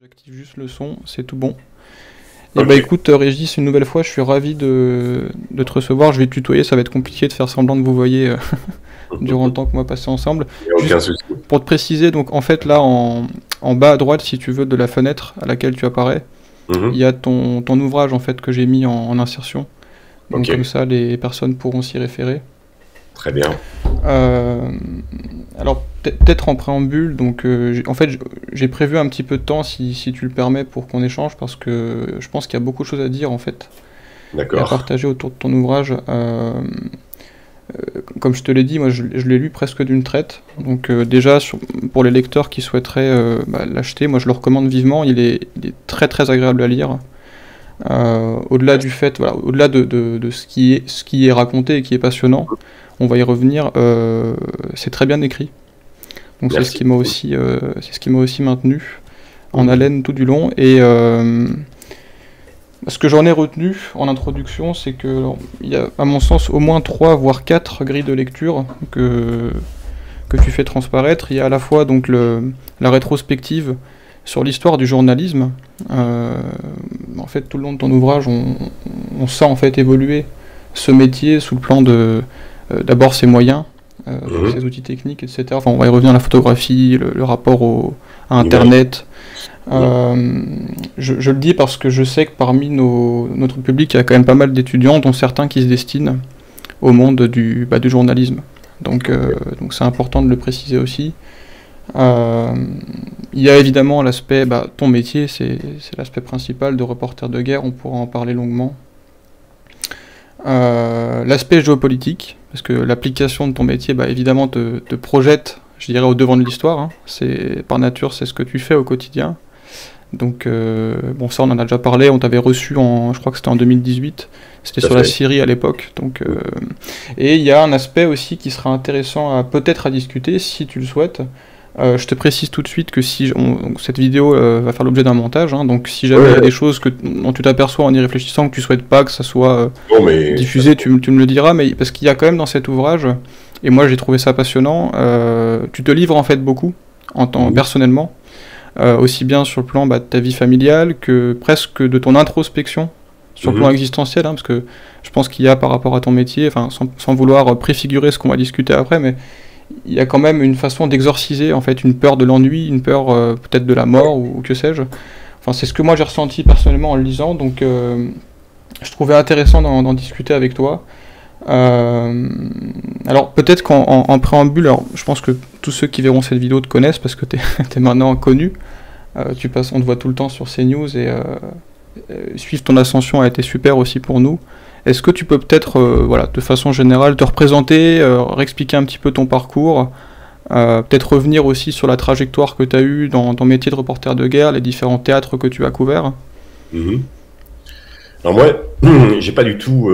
J'active juste le son, c'est tout bon. Et bah écoute Régis, une nouvelle fois, je suis ravi de te recevoir. Je vais te tutoyer, ça va être compliqué de faire semblant de vous voyer durant le temps qu'on va passer ensemble. Aucun souci. Pour te préciser, donc en fait là en bas à droite, si tu veux, de la fenêtre à laquelle tu apparais, il y a ton ouvrage en fait que j'ai mis en insertion. Donc comme ça les personnes pourront s'y référer. Très bien. Alors peut-être en préambule, donc en fait j'ai prévu un petit peu de temps si tu le permets pour qu'on échange, parce que je pense qu'il y a beaucoup de choses à dire en fait, et à partager autour de ton ouvrage. Comme je te l'ai dit, moi je l'ai lu presque d'une traite, donc déjà pour les lecteurs qui souhaiteraient l'acheter, moi je le recommande vivement. Il est très très agréable à lire. Au-delà du fait, voilà, au-delà de ce qui est raconté et qui est passionnant, on va y revenir. C'est très bien écrit. Donc c'est ce qui m'a aussi, maintenu en haleine tout du long. Et ce que j'en ai retenu en introduction, c'est que il y a, à mon sens, au moins 3 voire 4 grilles de lecture que tu fais transparaître. Il y a à la fois donc la rétrospective sur l'histoire du journalisme. En fait, tout le long de ton ouvrage, on sent en fait évoluer ce métier sous le plan de d'abord ses moyens, ses outils techniques, etc. Enfin, on va y revenir à la photographie, le rapport à Internet. Je le dis parce que je sais que parmi notre public, il y a quand même pas mal d'étudiants, dont certains qui se destinent au monde du journalisme. Donc c'est important de le préciser aussi. Il y a évidemment l'aspect, ton métier, c'est l'aspect principal de reporter de guerre, on pourra en parler longuement. L'aspect géopolitique, parce que l'application de ton métier, évidemment, te projette, je dirais, au devant de l'histoire. Hein. Par nature, c'est ce que tu fais au quotidien. Donc, ça, on en a déjà parlé, on t'avait reçu, je crois que c'était en 2018, c'était sur la Syrie à l'époque. Et il y a un aspect aussi qui sera intéressant peut-être à discuter, si tu le souhaites. Je te précise tout de suite que cette vidéo va faire l'objet d'un montage, hein, donc si jamais il y a des choses dont tu t'aperçois en y réfléchissant que tu souhaites pas que ça soit diffusé, tu me le diras, mais parce qu'il y a quand même dans cet ouvrage, et moi j'ai trouvé ça passionnant, tu te livres en fait beaucoup, personnellement, aussi bien sur le plan de ta vie familiale que presque de ton introspection, sur le plan existentiel, hein, parce que je pense qu'il y a par rapport à ton métier, sans vouloir préfigurer ce qu'on va discuter après, mais il y a quand même une façon d'exorciser en fait une peur de l'ennui, une peur peut-être de la mort ou que sais-je. Enfin, c'est ce que moi j'ai ressenti personnellement en le lisant, donc je trouvais intéressant d'en discuter avec toi. Alors peut-être qu'en préambule, alors, je pense que tous ceux qui verront cette vidéo te connaissent parce que tu es maintenant connu. On te voit tout le temps sur CNews et suivre ton ascension a été super aussi pour nous. Est-ce que tu peux peut-être, de façon générale, te représenter, réexpliquer un petit peu ton parcours, peut-être revenir aussi sur la trajectoire que tu as eue dans ton métier de reporter de guerre, les différents théâtres que tu as couverts? Alors moi, j'ai pas du tout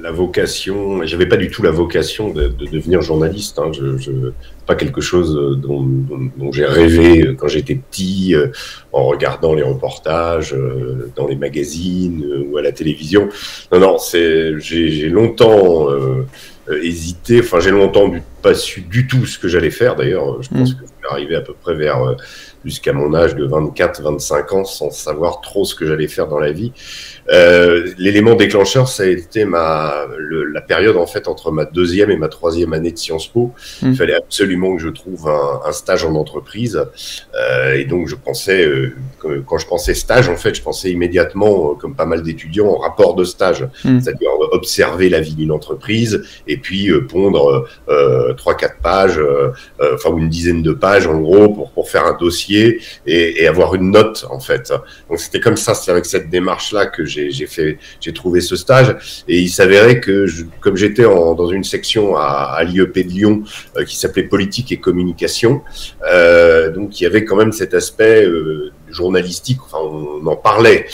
la vocation, j'avais pas du tout la vocation de devenir journaliste, hein. Pas quelque chose dont j'ai rêvé quand j'étais petit, en regardant les reportages dans les magazines ou à la télévision. Non, j'ai longtemps hésité, enfin j'ai longtemps pas su du tout ce que j'allais faire. D'ailleurs, je pense que je suis arrivé à peu près jusqu'à mon âge de 24-25 ans sans savoir trop ce que j'allais faire dans la vie. L'élément déclencheur, ça a été la période en fait entre ma 2e et ma 3e année de Sciences Po. Il fallait absolument que je trouve un stage en entreprise, et donc je pensais, quand je pensais stage en fait, je pensais immédiatement, comme pas mal d'étudiants, en rapport de stage, c'est-à-dire observer la vie d'une entreprise et puis pondre 3-4 pages, enfin une dizaine de pages en gros pour faire un dossier et avoir une note en fait. Donc c'était comme ça, c'est avec cette démarche là que j'ai trouvé ce stage, et il s'avérait que comme j'étais dans une section à l'IEP de Lyon qui s'appelait politique et communication, donc il y avait quand même cet aspect journalistique, enfin on en parlait,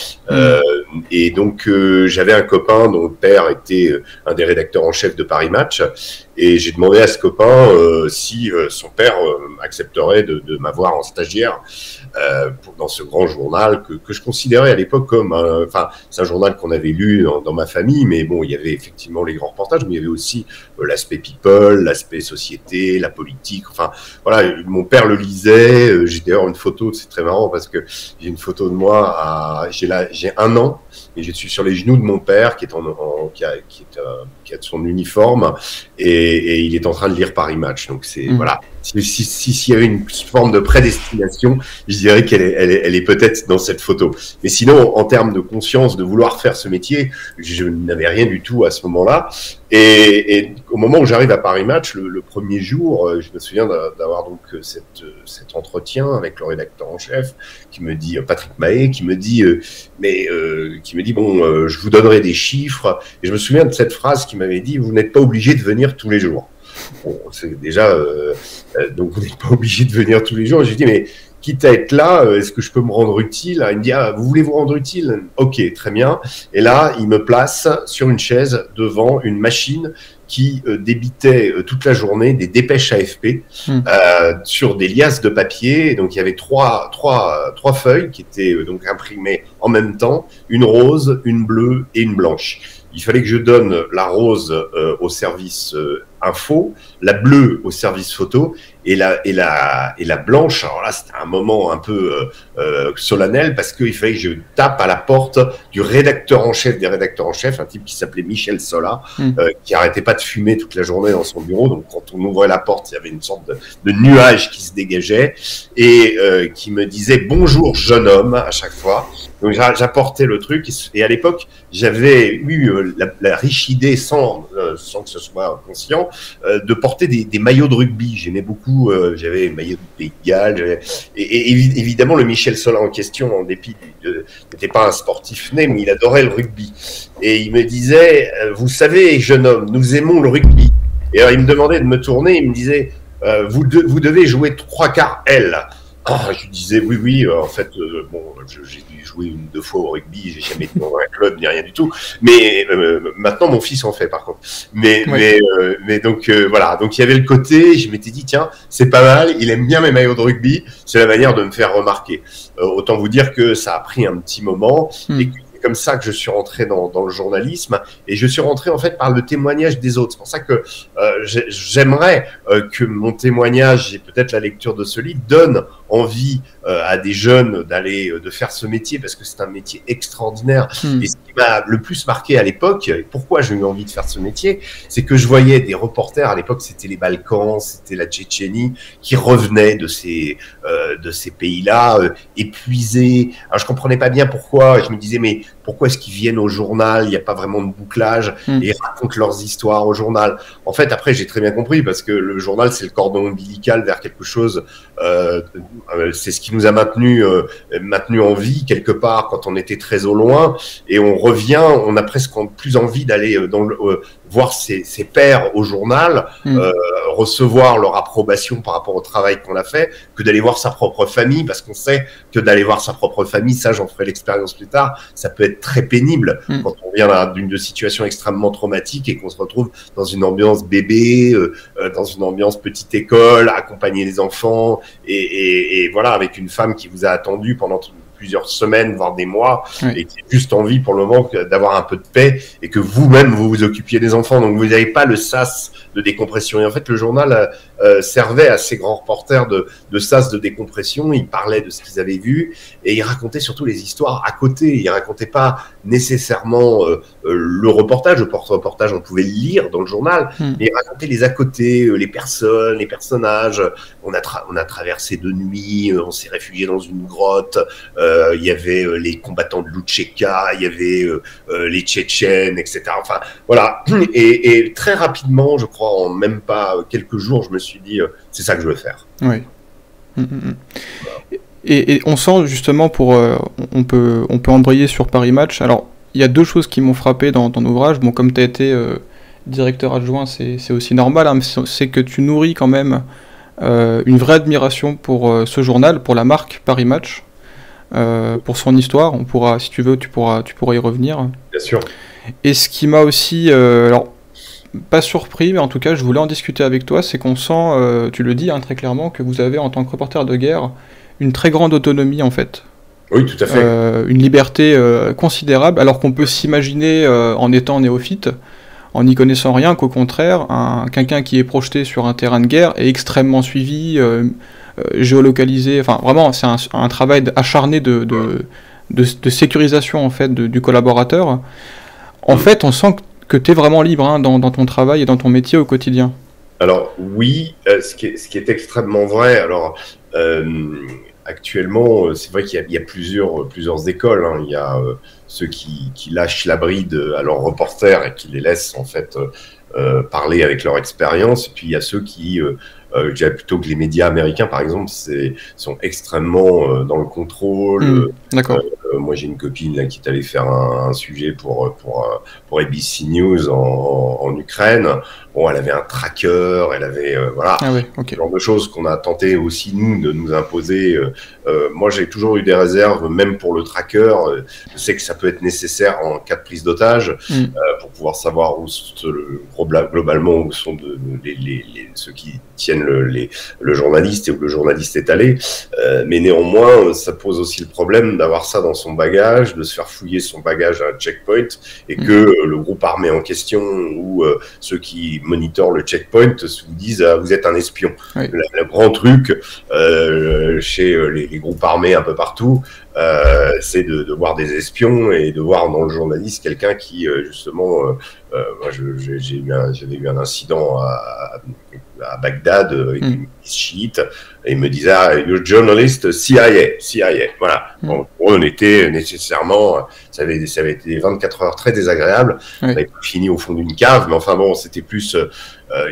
Et donc j'avais un copain dont le père était un des rédacteurs en chef de Paris Match, et j'ai demandé à ce copain si son père accepterait de m'avoir en stagiaire dans ce grand journal que je considérais à l'époque comme, enfin c'est un journal qu'on avait lu dans ma famille, mais bon il y avait effectivement les grands reportages, mais il y avait aussi l'aspect people, l'aspect société, la politique, enfin voilà, mon père le lisait, j'ai d'ailleurs une photo, c'est très marrant parce que j'ai une photo de moi, j'ai 1 an, et je suis sur les genoux de mon père qui est qui a son uniforme et il est en train de lire Paris Match. Donc c'est voilà. S'il y avait une forme de prédestination, je dirais qu'elle est, elle est peut-être dans cette photo. Mais sinon, en termes de conscience, de vouloir faire ce métier, je n'avais rien du tout à ce moment-là. Et au moment où j'arrive à Paris Match, le premier jour, je me souviens d'avoir donc cet entretien avec le rédacteur en chef qui me dit, Patrick Maé, qui me dit bon, je vous donnerai des chiffres. Et je me souviens de cette phrase qui m'avait dit, vous n'êtes pas obligé de venir tous les jours. Bon, c'est déjà donc vous n'êtes pas obligé de venir tous les jours. J'ai dit mais quitte à être là, est-ce que je peux me rendre utile? Il me dit ah, vous voulez vous rendre utile? Ok, très bien. Et là, il me place sur une chaise devant une machine qui débitait toute la journée des dépêches AFP sur des liasses de papier. Et donc il y avait trois feuilles qui étaient donc imprimées en même temps, une rose, une bleue et une blanche. Il fallait que je donne la rose au service info, la bleue au service photo et la blanche. Alors là, c'était un moment un peu solennel parce qu'il fallait que je tape à la porte du rédacteur en chef des rédacteurs en chef, un type qui s'appelait Michel Solal, qui arrêtait pas de fumer toute la journée dans son bureau. Donc quand on ouvrait la porte, il y avait une sorte de nuage qui se dégageait et qui me disait bonjour jeune homme à chaque fois. Donc j'apportais le truc et à l'époque j'avais eu la riche idée sans que ce soit conscient de porter des maillots de rugby. J'aimais beaucoup, j'avais maillot de Pays de Galles et évidemment le Michel Solal en question, en dépit n'était pas un sportif né, mais il adorait le rugby et il me disait vous savez jeune homme, nous aimons le rugby. Et alors il me demandait de me tourner, il me disait vous devez jouer 3/4 L. Ah, je disais oui, en fait, bon, j'ai dû jouer 1 ou 2 fois au rugby, j'ai jamais été dans un club ni rien du tout. Mais maintenant, mon fils en fait, par contre. Mais donc voilà. Donc il y avait le côté, je m'étais dit tiens, c'est pas mal. Il aime bien mes maillots de rugby. C'est la manière de me faire remarquer. Autant vous dire que ça a pris un petit moment. Et que c'est comme ça que je suis rentré dans le journalisme et je suis rentré en fait par le témoignage des autres. C'est pour ça que j'aimerais que mon témoignage et peut-être la lecture de ce livre donne envie à des jeunes de faire ce métier parce que c'est un métier extraordinaire. Et ce qui m'a le plus marqué à l'époque, et pourquoi j'ai eu envie de faire ce métier, c'est que je voyais des reporters, à l'époque c'était les Balkans, c'était la Tchétchénie, qui revenaient de ces pays-là, épuisés. Alors je comprenais pas bien pourquoi, je me disais mais pourquoi est-ce qu'ils viennent au journal? Il n'y a pas vraiment de bouclage et ils racontent leurs histoires au journal. En fait, après, j'ai très bien compris parce que le journal, c'est le cordon ombilical vers quelque chose. C'est ce qui nous a maintenu en vie quelque part quand on était très au loin et on revient, on a presque plus envie d'aller voir ses pairs au journal, recevoir leur approbation par rapport au travail qu'on a fait, que d'aller voir sa propre famille parce qu'on sait que d'aller voir sa propre famille, ça, j'en ferai l'expérience plus tard, ça peut être très pénible quand on vient d'une situation extrêmement traumatique et qu'on se retrouve dans une ambiance bébé, dans une ambiance petite école, accompagner les enfants et voilà, avec une femme qui vous a attendu pendant plusieurs semaines, voire des mois, et qui a juste envie pour le moment d'avoir un peu de paix et que vous-même vous vous occupiez des enfants. Donc vous n'avez pas le sas de décompression. Et en fait, le journal servait à ces grands reporters de sas de décompression. Ils parlaient de ce qu'ils avaient vu et ils racontaient surtout les histoires à côté. Ils racontaient pas nécessairement le reportage. Le reportage, on pouvait le lire dans le journal, mais ils racontaient les à côté, les personnes, les personnages. On a traversé 2 nuits, on s'est réfugié dans une grotte. Il y avait les combattants de l'Oucheka, il y avait les Tchétchènes, etc. Enfin, voilà. Et très rapidement, je crois, en même pas quelques jours, je me suis dit, c'est ça que je veux faire. Oui. Voilà. Et on sent justement, on peut embrayer sur Paris Match. Alors, il y a 2 choses qui m'ont frappé dans ton ouvrage. Bon, comme tu as été directeur adjoint, c'est aussi normal, hein, c'est que tu nourris quand même une vraie admiration pour ce journal, pour la marque Paris Match. pour son histoire. On pourra, si tu veux, tu pourras y revenir. Bien sûr. Et ce qui m'a aussi, alors pas surpris, mais en tout cas je voulais en discuter avec toi, c'est qu'on sent, tu le dis hein, très clairement, que vous avez en tant que reporter de guerre une très grande autonomie en fait. Oui, tout à fait. Une liberté considérable, alors qu'on peut s'imaginer en étant néophyte, en n'y connaissant rien, qu'au contraire, quelqu'un qui est projeté sur un terrain de guerre est extrêmement suivi, géolocalisé. Enfin, vraiment, c'est un travail acharné de sécurisation en fait du collaborateur. En fait, on sent que tu es vraiment libre hein, dans ton travail et dans ton métier au quotidien. Alors oui, ce qui est extrêmement vrai. Alors actuellement, c'est vrai qu'il y a plusieurs écoles. Hein. Il y a ceux qui lâchent la bride à leurs reporters et qui les laissent en fait parler avec leur expérience. Et puis il y a ceux qui, je dirais plutôt que les médias américains, par exemple, sont extrêmement dans le contrôle. D'accord. Moi, j'ai une copine là, qui est allée faire un sujet pour ABC News en Ukraine. Bon, elle avait un tracker, elle avait voilà, ah oui, okay, ce genre de choses qu'on a tenté aussi nous de nous imposer. Moi, j'ai toujours eu des réserves, même pour le tracker. Je sais que ça peut être nécessaire en cas de prise d'otage pour pouvoir savoir où globalement où sont ceux qui tiennent le journaliste et où le journaliste est allé. Mais néanmoins, ça pose aussi le problème d'avoir ça dans son bagage, de se faire fouiller son bagage à un checkpoint et que le groupe armé en question ou ceux qui monitorent le checkpoint vous disent ah, vous êtes un espion. Oui. Le grand truc chez les groupes armés un peu partout, c'est de voir des espions et de voir dans le journaliste quelqu'un qui justement moi j'avais eu un incident à Bagdad avec une milice chiite et il me disait ah, you're journalist CIA, voilà. Bon, on était nécessairement, ça avait été des 24 heures très désagréables. On n'avait pas fini au fond d'une cave, mais enfin bon, c'était plus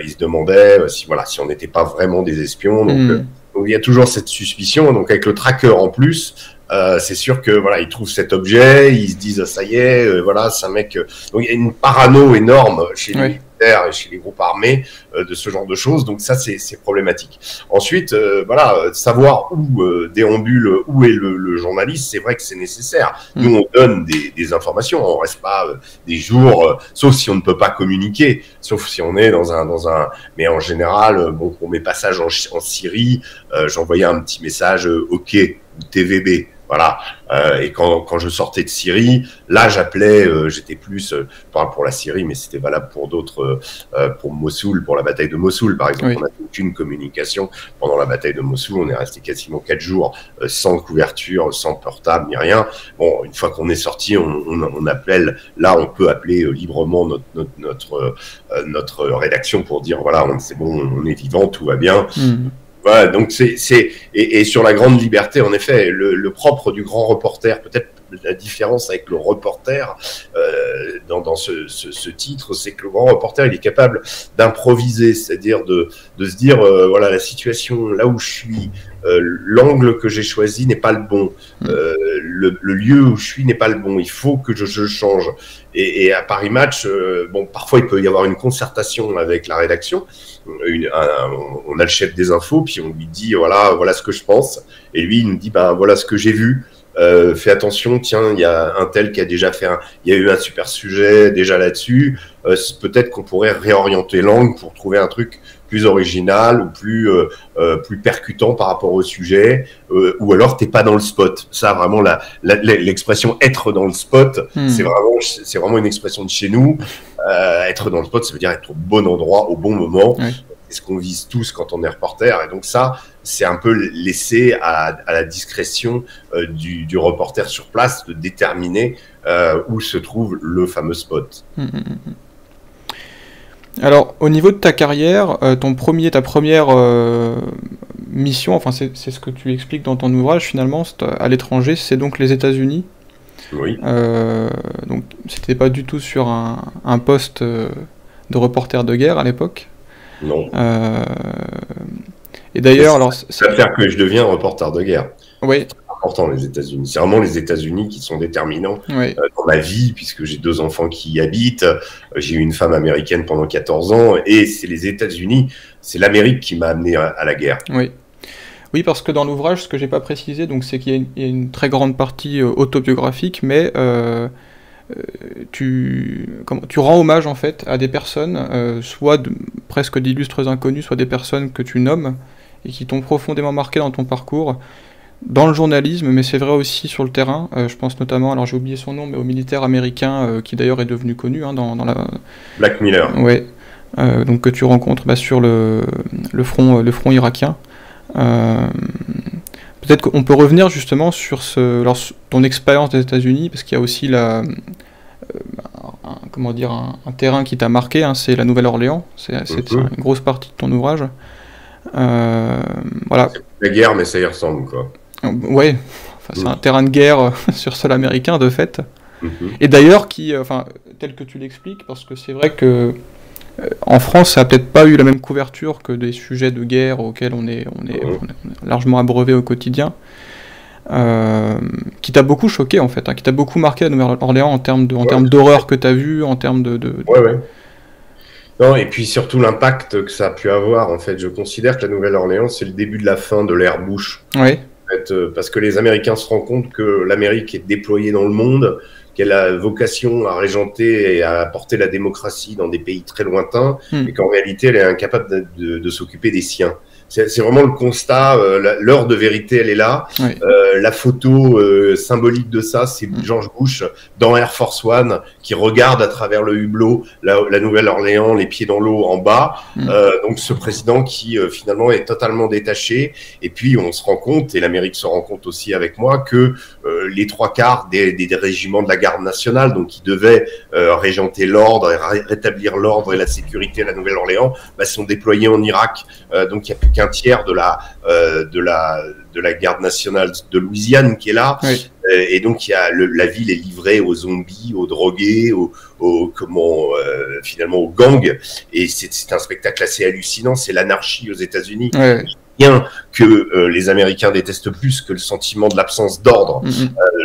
ils se demandaient si on n'était pas vraiment des espions, donc il y a toujours cette suspicion. Donc avec le tracker en plus, c'est sûr que voilà, ils trouvent cet objet, ils se disent ah, ça y est, voilà, c'est un mec. Donc il y a une parano énorme chez les militaires et chez les groupes armés de ce genre de choses. Donc ça, c'est problématique. Ensuite, voilà, savoir où déambule, où est le journaliste, c'est vrai que c'est nécessaire. Nous, on donne des informations, on reste pas des jours, sauf si on ne peut pas communiquer, sauf si on est dans un. Mais en général, bon, pour mes passages en Syrie, j'envoyais un petit message, ok, TVB. Voilà. Et quand je sortais de Syrie, là j'appelais, j'étais plus, je parle pour la Syrie, mais c'était valable pour d'autres, pour Mossoul, pour la bataille de Mossoul par exemple. Oui. On n'a aucune communication pendant la bataille de Mossoul, on est resté quasiment 4 jours sans couverture, sans portable, ni rien. Bon, une fois qu'on est sorti, on appelle. Là, on peut appeler librement notre rédaction pour dire voilà, c'est bon, on est vivant, tout va bien. Voilà, donc et sur la grande liberté, en effet, le propre du grand reporter, peut-être la différence avec le reporter dans ce titre, c'est que le grand reporter, il est capable d'improviser, c'est-à-dire de se dire, voilà, la situation là où je suis, l'angle que j'ai choisi n'est pas le bon, le lieu où je suis n'est pas le bon, il faut que je change. Et à Paris Match, bon, parfois il peut y avoir une concertation avec la rédaction. On a le chef des infos, puis on lui dit voilà ce que je pense, et lui il nous dit ben voilà ce que j'ai vu. Fais attention, tiens, il y a un tel qui a déjà fait il y a eu un super sujet déjà là-dessus. Peut-être qu'on pourrait réorienter l'angle pour trouver un truc plus original ou plus percutant par rapport au sujet, ou alors t'es pas dans le spot. Ça, vraiment, l'expression être dans le spot, c'est vraiment une expression de chez nous. Être dans le spot, ça veut dire être au bon endroit au bon moment. Oui. C'est ce qu'on vise tous quand on est reporter, et donc ça, c'est un peu laissé à la discrétion du reporter sur place de déterminer où se trouve le fameux spot. Alors, au niveau de ta carrière, ta première mission, enfin c'est ce que tu expliques dans ton ouvrage finalement, à l'étranger, c'est donc les États-Unis. Oui. Donc c'était pas du tout sur un poste de reporter de guerre à l'époque. Non. Et d'ailleurs, alors, c'est l'affaire que je deviens reporter de guerre. Oui. C'est important, les États-Unis. C'est vraiment les États-Unis qui sont déterminants dans ma vie, puisque j'ai 2 enfants qui y habitent, j'ai eu une femme américaine pendant 14 ans, et c'est les États-Unis, c'est l'Amérique qui m'a amené à la guerre. Oui. Oui, parce que dans l'ouvrage, ce que j'ai pas précisé, donc c'est qu'il y a une très grande partie autobiographique, mais tu rends hommage en fait à des personnes, soit presque d'illustres inconnus, soit des personnes que tu nommes et qui t'ont profondément marqué dans ton parcours, dans le journalisme, mais c'est vrai aussi sur le terrain. Je pense notamment, alors j'ai oublié son nom, mais au militaire américain qui d'ailleurs est devenu connu hein, dans la... Blake Miller. Ouais. Donc que tu rencontres bah, sur le front irakien. Peut-être qu'on peut revenir justement sur ton expérience des États-Unis, parce qu'il y a aussi un terrain qui t'a marqué, hein, c'est la Nouvelle-Orléans, c'est une grosse partie de ton ouvrage. Voilà. La guerre, mais ça y ressemble, quoi. Ouais, enfin, c'est un terrain de guerre sur sol américain, de fait. Et d'ailleurs, tel que tu l'expliques, parce que c'est vrai que en France, ça n'a peut-être pas eu la même couverture que des sujets de guerre auxquels on est largement abreuvé au quotidien, qui t'a beaucoup choqué, en fait, hein, qui t'a beaucoup marqué à Nouvelle-Orléans en termes d'horreur que tu as vue, en termes de... Ouais, ouais. Non, et puis surtout l'impact que ça a pu avoir, en fait. Je considère que la Nouvelle-Orléans, c'est le début de la fin de l'ère Bush. Oui. En fait, parce que les Américains se rendent compte que l'Amérique est déployée dans le monde, qu'elle a vocation à régenter et à apporter la démocratie dans des pays très lointains, et qu'en réalité, elle est incapable de s'occuper des siens. C'est vraiment le constat, l'heure de vérité, elle est là. Oui. La photo symbolique de ça, c'est George Bush dans Air Force One qui regarde à travers le hublot la Nouvelle-Orléans, les pieds dans l'eau en bas. Donc ce président qui finalement est totalement détaché. Et puis on se rend compte, et l'Amérique se rend compte aussi avec moi, que les trois quarts des régiments de la Garde nationale, donc qui devaient régenter l'ordre et rétablir l'ordre et la sécurité à la Nouvelle-Orléans, bah, sont déployés en Irak. Donc il n'y a plus qu'un tiers de la Garde nationale de Louisiane qui est là, oui. Et donc la ville est livrée aux zombies, aux drogués, finalement aux gangs, et c'est un spectacle assez hallucinant, c'est l'anarchie aux États-Unis. Oui. Rien que les Américains détestent plus que le sentiment de l'absence d'ordre.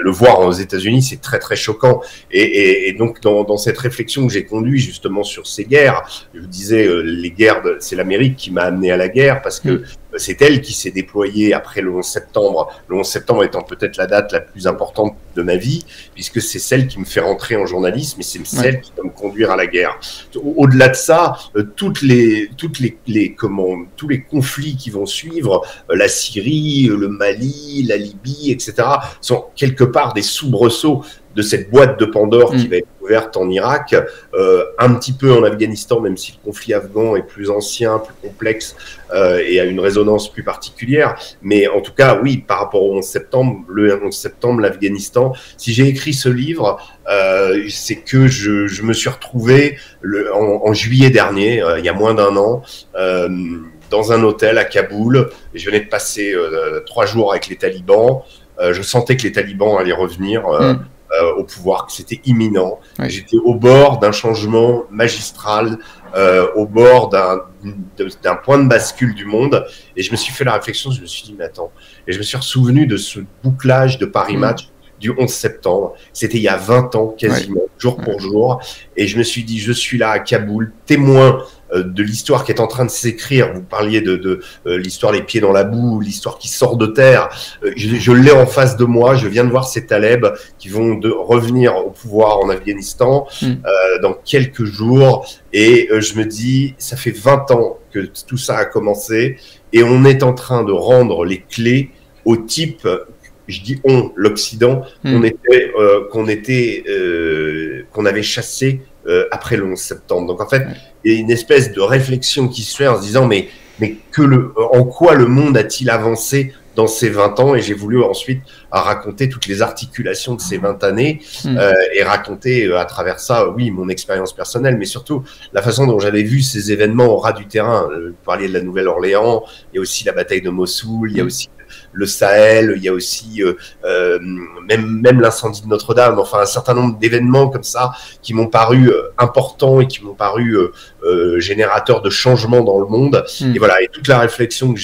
Le voir aux États-Unis, c'est très très choquant. Et donc dans cette réflexion que j'ai conduite justement sur ces guerres, je vous disais les guerres, c'est l'Amérique qui m'a amené à la guerre parce que c'est elle qui s'est déployée après le 11 septembre. Le 11 septembre étant peut-être la date la plus importante de ma vie puisque c'est celle qui me fait rentrer en journalisme et c'est celle qui va me conduire à la guerre. Au-delà de ça, tous les conflits qui vont suivre, la Syrie, le Mali, la Libye, etc., sont quelque part des soubresauts de cette boîte de Pandore qui va être ouverte en Irak, un petit peu en Afghanistan, même si le conflit afghan est plus ancien, plus complexe et a une résonance plus particulière. Mais en tout cas, oui, par rapport au 11 septembre, le 11 septembre, l'Afghanistan, si j'ai écrit ce livre, c'est que je me suis retrouvé en juillet dernier, il y a moins d'un an, dans un hôtel à Kaboul. Je venais de passer 3 jours avec les talibans. Je sentais que les talibans allaient revenir au pouvoir, que c'était imminent. Oui. J'étais au bord d'un changement magistral, au bord d'un point de bascule du monde. Et je me suis fait la réflexion, je me suis dit, mais attends. Et je me suis ressouvenu de ce bouclage de Paris Match du 11 septembre. C'était il y a 20 ans, quasiment, jour pour jour. Et je me suis dit, je suis là à Kaboul, témoin de l'histoire qui est en train de s'écrire. Vous parliez de l'histoire les pieds dans la boue, l'histoire qui sort de terre. Je l'ai en face de moi. Je viens de voir ces talebs qui vont revenir au pouvoir en Afghanistan dans quelques jours. Et je me dis, ça fait 20 ans que tout ça a commencé et on est en train de rendre les clés au type, je dis on, l'Occident, qu'on avait chassé après le 11 septembre. Donc en fait, il y a une espèce de réflexion qui se fait en se disant mais en quoi le monde a-t-il avancé dans ces 20 ans? Et j'ai voulu ensuite raconter toutes les articulations de ces 20 années et raconter à travers ça, oui, mon expérience personnelle, mais surtout la façon dont j'avais vu ces événements au ras du terrain. Vous parliez de la Nouvelle-Orléans, il y a aussi la bataille de Mossoul, il y a aussi le Sahel, il y a aussi même l'incendie de Notre-Dame, enfin un certain nombre d'événements comme ça qui m'ont paru importants et qui m'ont paru générateurs de changements dans le monde. Et voilà, et toute la réflexion que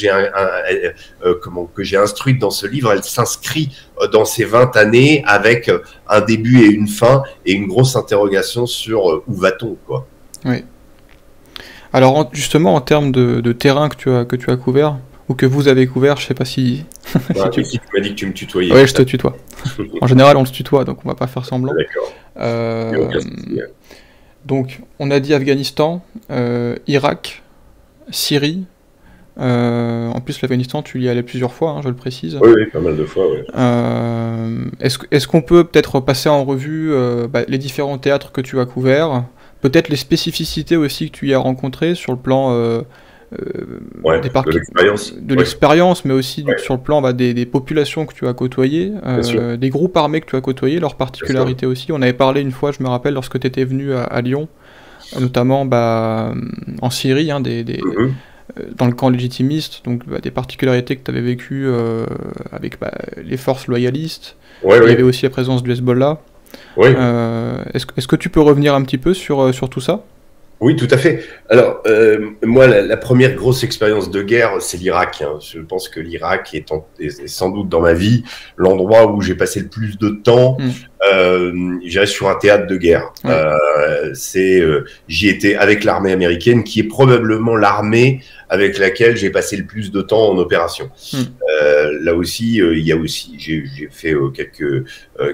j'ai instruite dans ce livre, elle s'inscrit dans ces 20 années avec un début et une fin et une grosse interrogation sur où va-t-on, quoi. Oui. Alors justement en termes de terrain que tu as couvert, ou que vous avez couvert, je sais pas si... Bah, si tu m'as dit que tu me tutoyais. Oui, je te tutoie. En général, on se tutoie, donc on va pas faire semblant. D'accord. Donc, on a dit Afghanistan, Irak, Syrie. En plus, l'Afghanistan, tu y allais plusieurs fois, hein, je le précise. Oui, oui, pas mal de fois. Ouais. Est-ce qu'on peut peut-être passer en revue les différents théâtres que tu as couverts, peut-être les spécificités aussi que tu y as rencontrées sur le plan de l'expérience, ouais. Mais aussi sur le plan des populations que tu as côtoyées, des groupes armés que tu as côtoyés, leurs particularités aussi. On avait parlé une fois, je me rappelle, lorsque tu étais venu à Lyon, notamment en Syrie, hein, dans le camp légitimiste, donc des particularités que tu avais vécues avec les forces loyalistes. Ouais, il y avait aussi la présence du Hezbollah. Ouais. Est-ce que tu peux revenir un petit peu sur tout ça? Oui, tout à fait. Alors, moi, la première grosse expérience de guerre, c'est l'Irak. Hein. Je pense que l'Irak est sans doute dans ma vie l'endroit où j'ai passé le plus de temps, j'irais sur un théâtre de guerre. Mmh. J'y étais avec l'armée américaine, qui est probablement l'armée avec laquelle j'ai passé le plus de temps en opération. Mmh. Là aussi, j'ai fait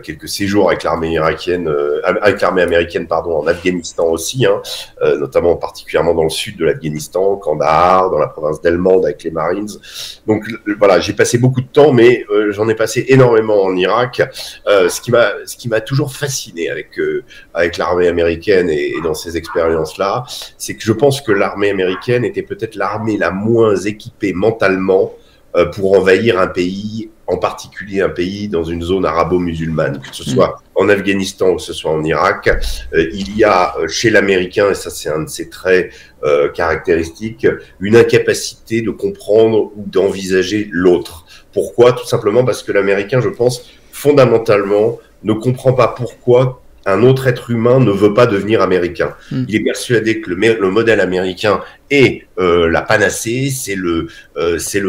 quelques séjours avec l'armée irakienne, avec l'armée américaine, pardon, en Afghanistan aussi, hein, notamment particulièrement dans le sud de l'Afghanistan, Kandahar, dans la province d'Helmand avec les Marines. Donc voilà, j'ai passé beaucoup de temps, mais j'en ai passé énormément en Irak. Ce qui m'a toujours fasciné avec l'armée américaine et dans ces expériences-là, c'est que je pense que l'armée américaine était peut-être l'armée la moins équipée mentalement pour envahir un pays, en particulier un pays dans une zone arabo-musulmane, que ce soit en Afghanistan ou que ce soit en Irak. Il y a chez l'Américain, et ça c'est un de ses traits caractéristiques, une incapacité de comprendre ou d'envisager l'autre. Pourquoi? Tout simplement parce que l'Américain, je pense, fondamentalement, ne comprend pas pourquoi un autre être humain ne veut pas devenir américain. Il est persuadé que le modèle américain est la panacée, c'est le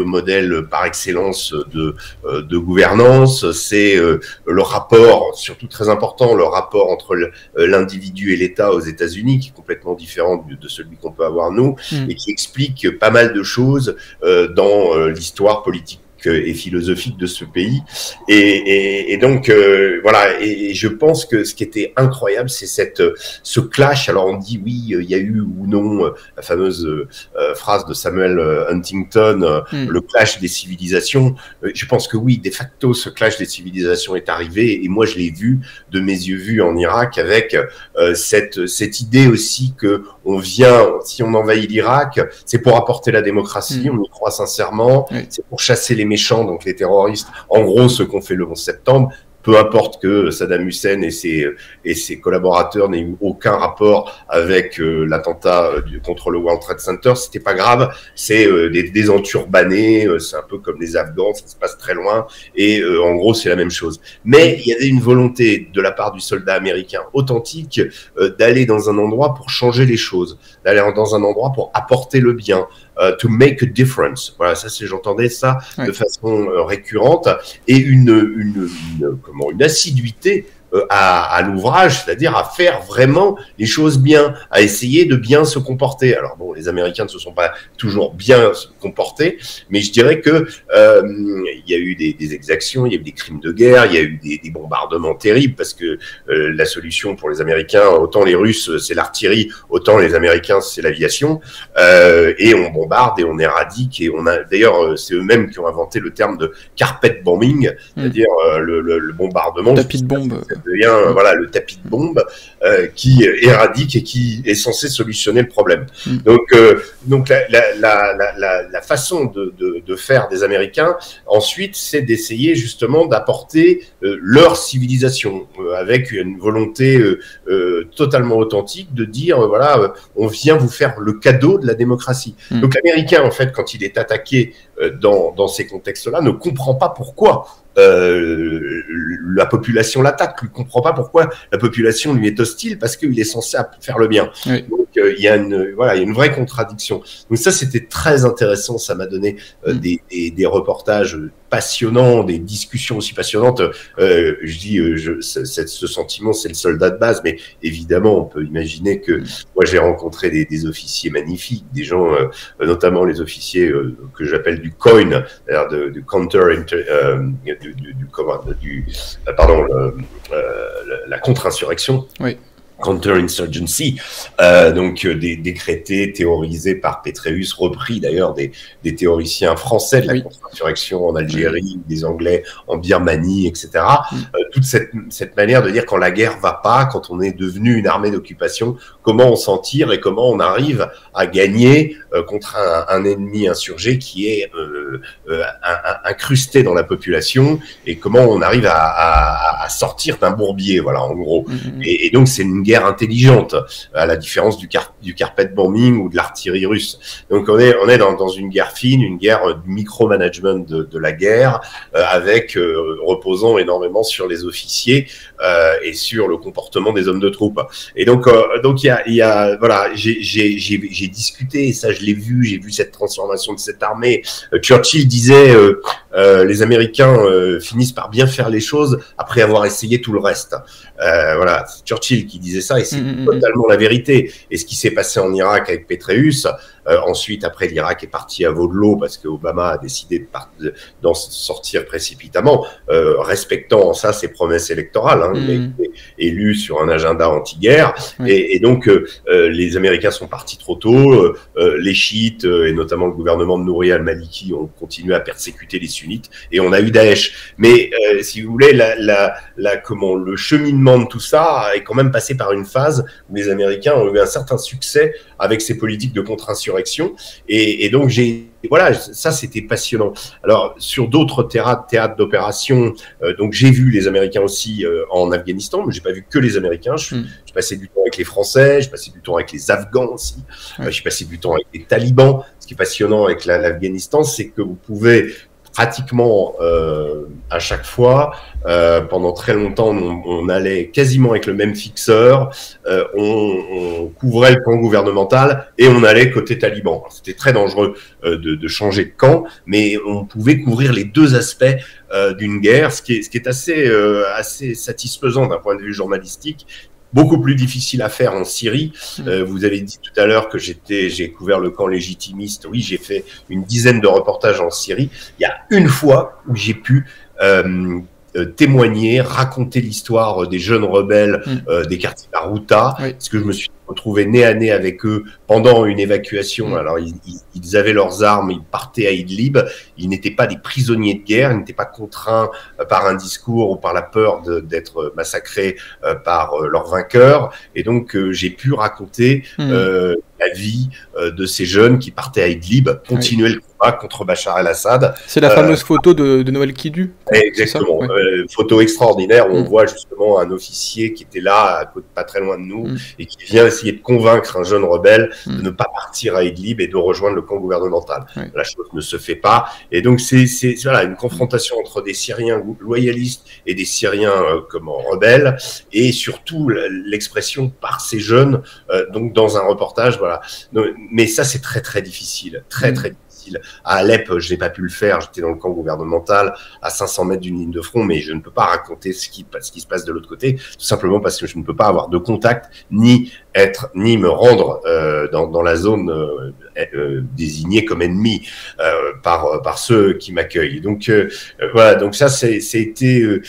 modèle par excellence de gouvernance, c'est le rapport, surtout très important, le rapport entre l'individu et l'État aux États-Unis, qui est complètement différent de celui qu'on peut avoir nous, et qui explique pas mal de choses dans l'histoire politique et philosophique de ce pays. Et donc, voilà, et je pense que ce qui était incroyable, c'est ce clash. Alors, on dit, oui, il y a eu ou non la fameuse phrase de Samuel Huntington, le clash des civilisations. Je pense que oui, de facto, ce clash des civilisations est arrivé, et moi, je l'ai vu, de mes yeux vus, en Irak, avec cette idée aussi que on vient, si on envahit l'Irak, c'est pour apporter la démocratie, on le croit sincèrement, c'est pour chasser les méchants, donc les terroristes, en gros ce qu'on fait le 11 septembre, peu importe que Saddam Hussein et ses collaborateurs n'aient eu aucun rapport avec l'attentat contre le World Trade Center, c'était pas grave, c'est des enturbanés, c'est un peu comme les Afghans, ça se passe très loin, et en gros c'est la même chose. Mais il y avait une volonté de la part du soldat américain authentique d'aller dans un endroit pour changer les choses, d'aller dans un endroit pour apporter le bien, to make a difference. Voilà, ça j'entendais ça de façon récurrente, et une assiduité à l'ouvrage, c'est-à-dire à faire vraiment les choses bien, à essayer de bien se comporter. Alors bon, les Américains ne se sont pas toujours bien comportés, mais je dirais que il y a eu des exactions, il y a eu des crimes de guerre, il y a eu des bombardements terribles, parce que la solution pour les Américains, autant les Russes c'est l'artillerie, autant les Américains c'est l'aviation, et on bombarde et on éradique, et on a d'ailleurs, c'est eux-mêmes qui ont inventé le terme de carpet bombing, c'est-à-dire le bombardement, tapis de bombe. Devient, voilà, le tapis de bombe qui éradique et qui est censé solutionner le problème. Donc la façon de faire des Américains, ensuite, c'est d'essayer justement d'apporter leur civilisation avec une volonté totalement authentique de dire, voilà, on vient vous faire le cadeau de la démocratie. Donc l'Américain, en fait, quand il est attaqué dans ces contextes-là, ne comprend pas pourquoi la population l'attaque, ne comprend pas pourquoi la population lui est hostile, parce qu'il est censé faire le bien. Donc il y a une vraie contradiction. Donc ça, c'était très intéressant, ça m'a donné des reportages passionnant, des discussions aussi passionnantes. Je dis, ce sentiment, c'est le soldat de base, mais évidemment, on peut imaginer que moi, j'ai rencontré des officiers magnifiques, des gens, notamment les officiers que j'appelle du COIN, c'est-à-dire du la contre-insurrection. Oui. Counterinsurgency, donc décrété, théorisé par Petraeus, repris d'ailleurs des théoriciens français de la contre-insurrection en Algérie, des Anglais en Birmanie, etc. Toute cette manière de dire quand la guerre va pas, quand on est devenu une armée d'occupation, comment on s'en tire et comment on arrive à gagner contre un ennemi insurgé qui est incrusté dans la population et comment on arrive à sortir d'un bourbier, voilà, en gros. Et donc c'est une guerre intelligente, à la différence du carpet bombing ou de l'artillerie russe. Donc on est dans une guerre fine, une guerre du micro-management de la guerre, avec reposant énormément sur les officiers et sur le comportement des hommes de troupe. Et donc il y a voilà, j'ai discuté, et ça je l'ai vu, j'ai vu cette transformation de cette armée. Churchill disait les Américains finissent par bien faire les choses après avoir essayé tout le reste. Voilà, Churchill qui disait ça, et c'est totalement la vérité. Et ce qui s'est passé en Irak avec Petraeus, ensuite après l'Irak est parti à vau de l'eau parce que Obama a décidé d'en sortir précipitamment, respectant ça ses promesses électorales, hein, il a été élu sur un agenda anti-guerre, et donc les Américains sont partis trop tôt, les chiites et notamment le gouvernement de Nouri al-Maliki ont continué à persécuter les sunnites, et on a eu Daesh. Mais si vous voulez, le cheminement de tout ça est quand même passé par une phase où les Américains ont eu un certain succès avec ces politiques de contre-insurrection, et donc voilà, ça c'était passionnant. Alors sur d'autres théâtres d'opération, donc j'ai vu les Américains aussi en Afghanistan, mais j'ai pas vu que les Américains. Je passais du temps avec les Français, je passais du temps avec les Afghans aussi, j'ai passé du temps avec les Talibans. Ce qui est passionnant avec l'Afghanistan, c'est que vous pouvez pratiquement à chaque fois, pendant très longtemps, on allait quasiment avec le même fixeur, on couvrait le camp gouvernemental et on allait côté taliban. C'était très dangereux de changer de camp, mais on pouvait couvrir les deux aspects d'une guerre, ce qui est assez satisfaisant d'un point de vue journalistique. Beaucoup plus difficile à faire en Syrie. Vous avez dit tout à l'heure que j'ai couvert le camp légitimiste. Oui, j'ai fait une dizaine de reportages en Syrie. Il y a une fois où j'ai pu témoigner, raconter l'histoire des jeunes rebelles des quartiers Barouta, parce que je me suis retrouvé nez à nez avec eux pendant une évacuation. Alors ils avaient leurs armes, ils partaient à Idlib, ils n'étaient pas des prisonniers de guerre, ils n'étaient pas contraints par un discours ou par la peur d'être massacrés par leur vainqueur. Et donc j'ai pu raconter la vie de ces jeunes qui partaient à Idlib, continuer le combat contre Bachar al-Assad. C'est la fameuse photo de Noël Quidu. Exactement, photo extraordinaire où on voit justement un officier qui était là, pas très loin de nous, et qui vient essayer de convaincre un jeune rebelle de ne pas partir à Idlib et de rejoindre le camp gouvernemental. La chose ne se fait pas. Et donc c'est voilà, une confrontation entre des Syriens loyalistes et des Syriens rebelles, et surtout l'expression par ces jeunes, donc dans un reportage, voilà. Mais ça, c'est très très difficile, très très difficile. À Alep, je n'ai pas pu le faire, j'étais dans le camp gouvernemental à 500 mètres d'une ligne de front, mais je ne peux pas raconter ce qui se passe de l'autre côté, tout simplement parce que je ne peux pas avoir de contact, ni me rendre dans la zone désignée comme ennemie par ceux qui m'accueillent. Donc voilà, donc ça c'était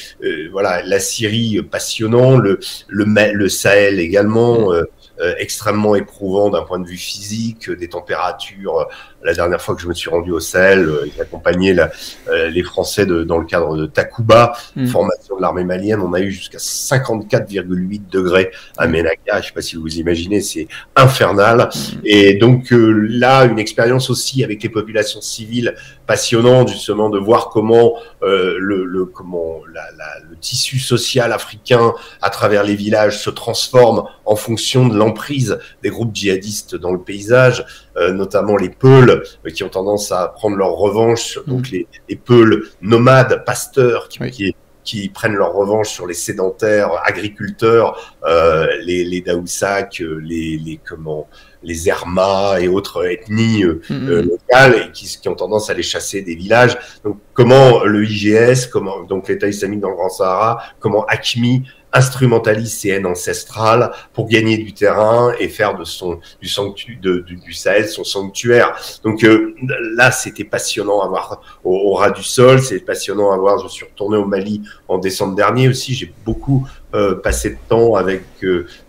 voilà, la Syrie passionnant, le Sahel également. Extrêmement éprouvant d'un point de vue physique, des températures. La dernière fois que je me suis rendu au Sahel, j'ai accompagné les Français dans le cadre de Takuba, formation de l'armée malienne. On a eu jusqu'à 54,8 degrés à Ménaka. Je sais pas si vous imaginez, c'est infernal. Et donc là, une expérience aussi avec les populations civiles passionnante, justement, de voir comment le tissu social africain à travers les villages se transforme en fonction de l'emprise des groupes djihadistes dans le paysage, notamment les Peuls, qui ont tendance à prendre leur revanche, donc les Peuls nomades, pasteurs, qui prennent leur revanche sur les sédentaires, agriculteurs, les Daoussak, les les Hermas et autres ethnies locales qui ont tendance à les chasser des villages. Donc, comment le IGS, comment donc l'État islamique dans le Grand Sahara, comment AQMI instrumentalise ces haines ancestrales pour gagner du terrain et faire de son du Sahel son sanctuaire. Donc là, c'était passionnant à voir au ras du sol, c'est passionnant à voir. Je suis retourné au Mali en décembre dernier aussi. J'ai beaucoup passé de temps avec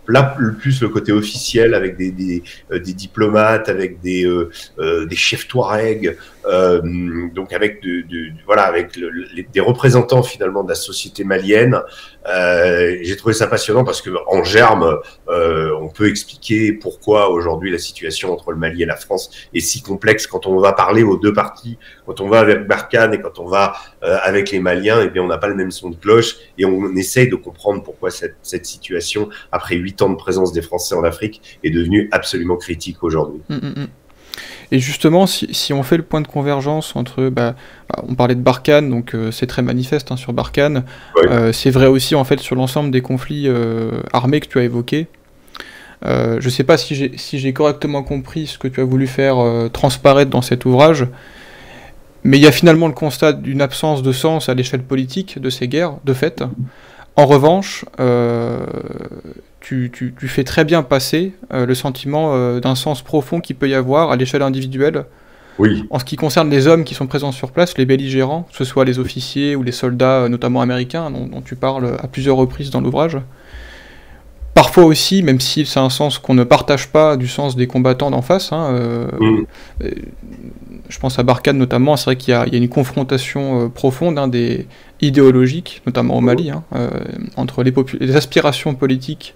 là plus le côté officiel, avec des diplomates, avec des chefs Touareg, donc avec voilà, avec des représentants finalement de la société malienne. J'ai trouvé ça passionnant parce que en germe, on peut expliquer pourquoi aujourd'hui la situation entre le Mali et la France est si complexe quand on va parler aux deux parties, quand on va avec Barkhane et quand on va avec les Maliens, et bien on n'a pas le même son de cloche et on essaye de comprendre pourquoi cette situation, après 8 ans de présence des Français en Afrique, est devenue absolument critique aujourd'hui. Et justement, si on fait le point de convergence entre, on parlait de Barkhane, donc c'est très manifeste hein, sur Barkhane, oui. C'est vrai aussi en fait sur l'ensemble des conflits armés que tu as évoqués. Je ne sais pas si j'ai correctement compris ce que tu as voulu faire transparaître dans cet ouvrage, mais il y a finalement le constat d'une absence de sens à l'échelle politique de ces guerres, de fait. En revanche, tu fais très bien passer le sentiment d'un sens profond qu'il peut y avoir à l'échelle individuelle. Oui. En ce qui concerne les hommes qui sont présents sur place, les belligérants, que ce soit les officiers ou les soldats, notamment américains, dont tu parles à plusieurs reprises dans l'ouvrage. Parfois aussi, même si c'est un sens qu'on ne partage pas du sens des combattants d'en face, hein, je pense à Barkhane notamment, c'est vrai qu'il y a une confrontation profonde hein, idéologique, notamment au Mali, hein, entre les aspirations politiques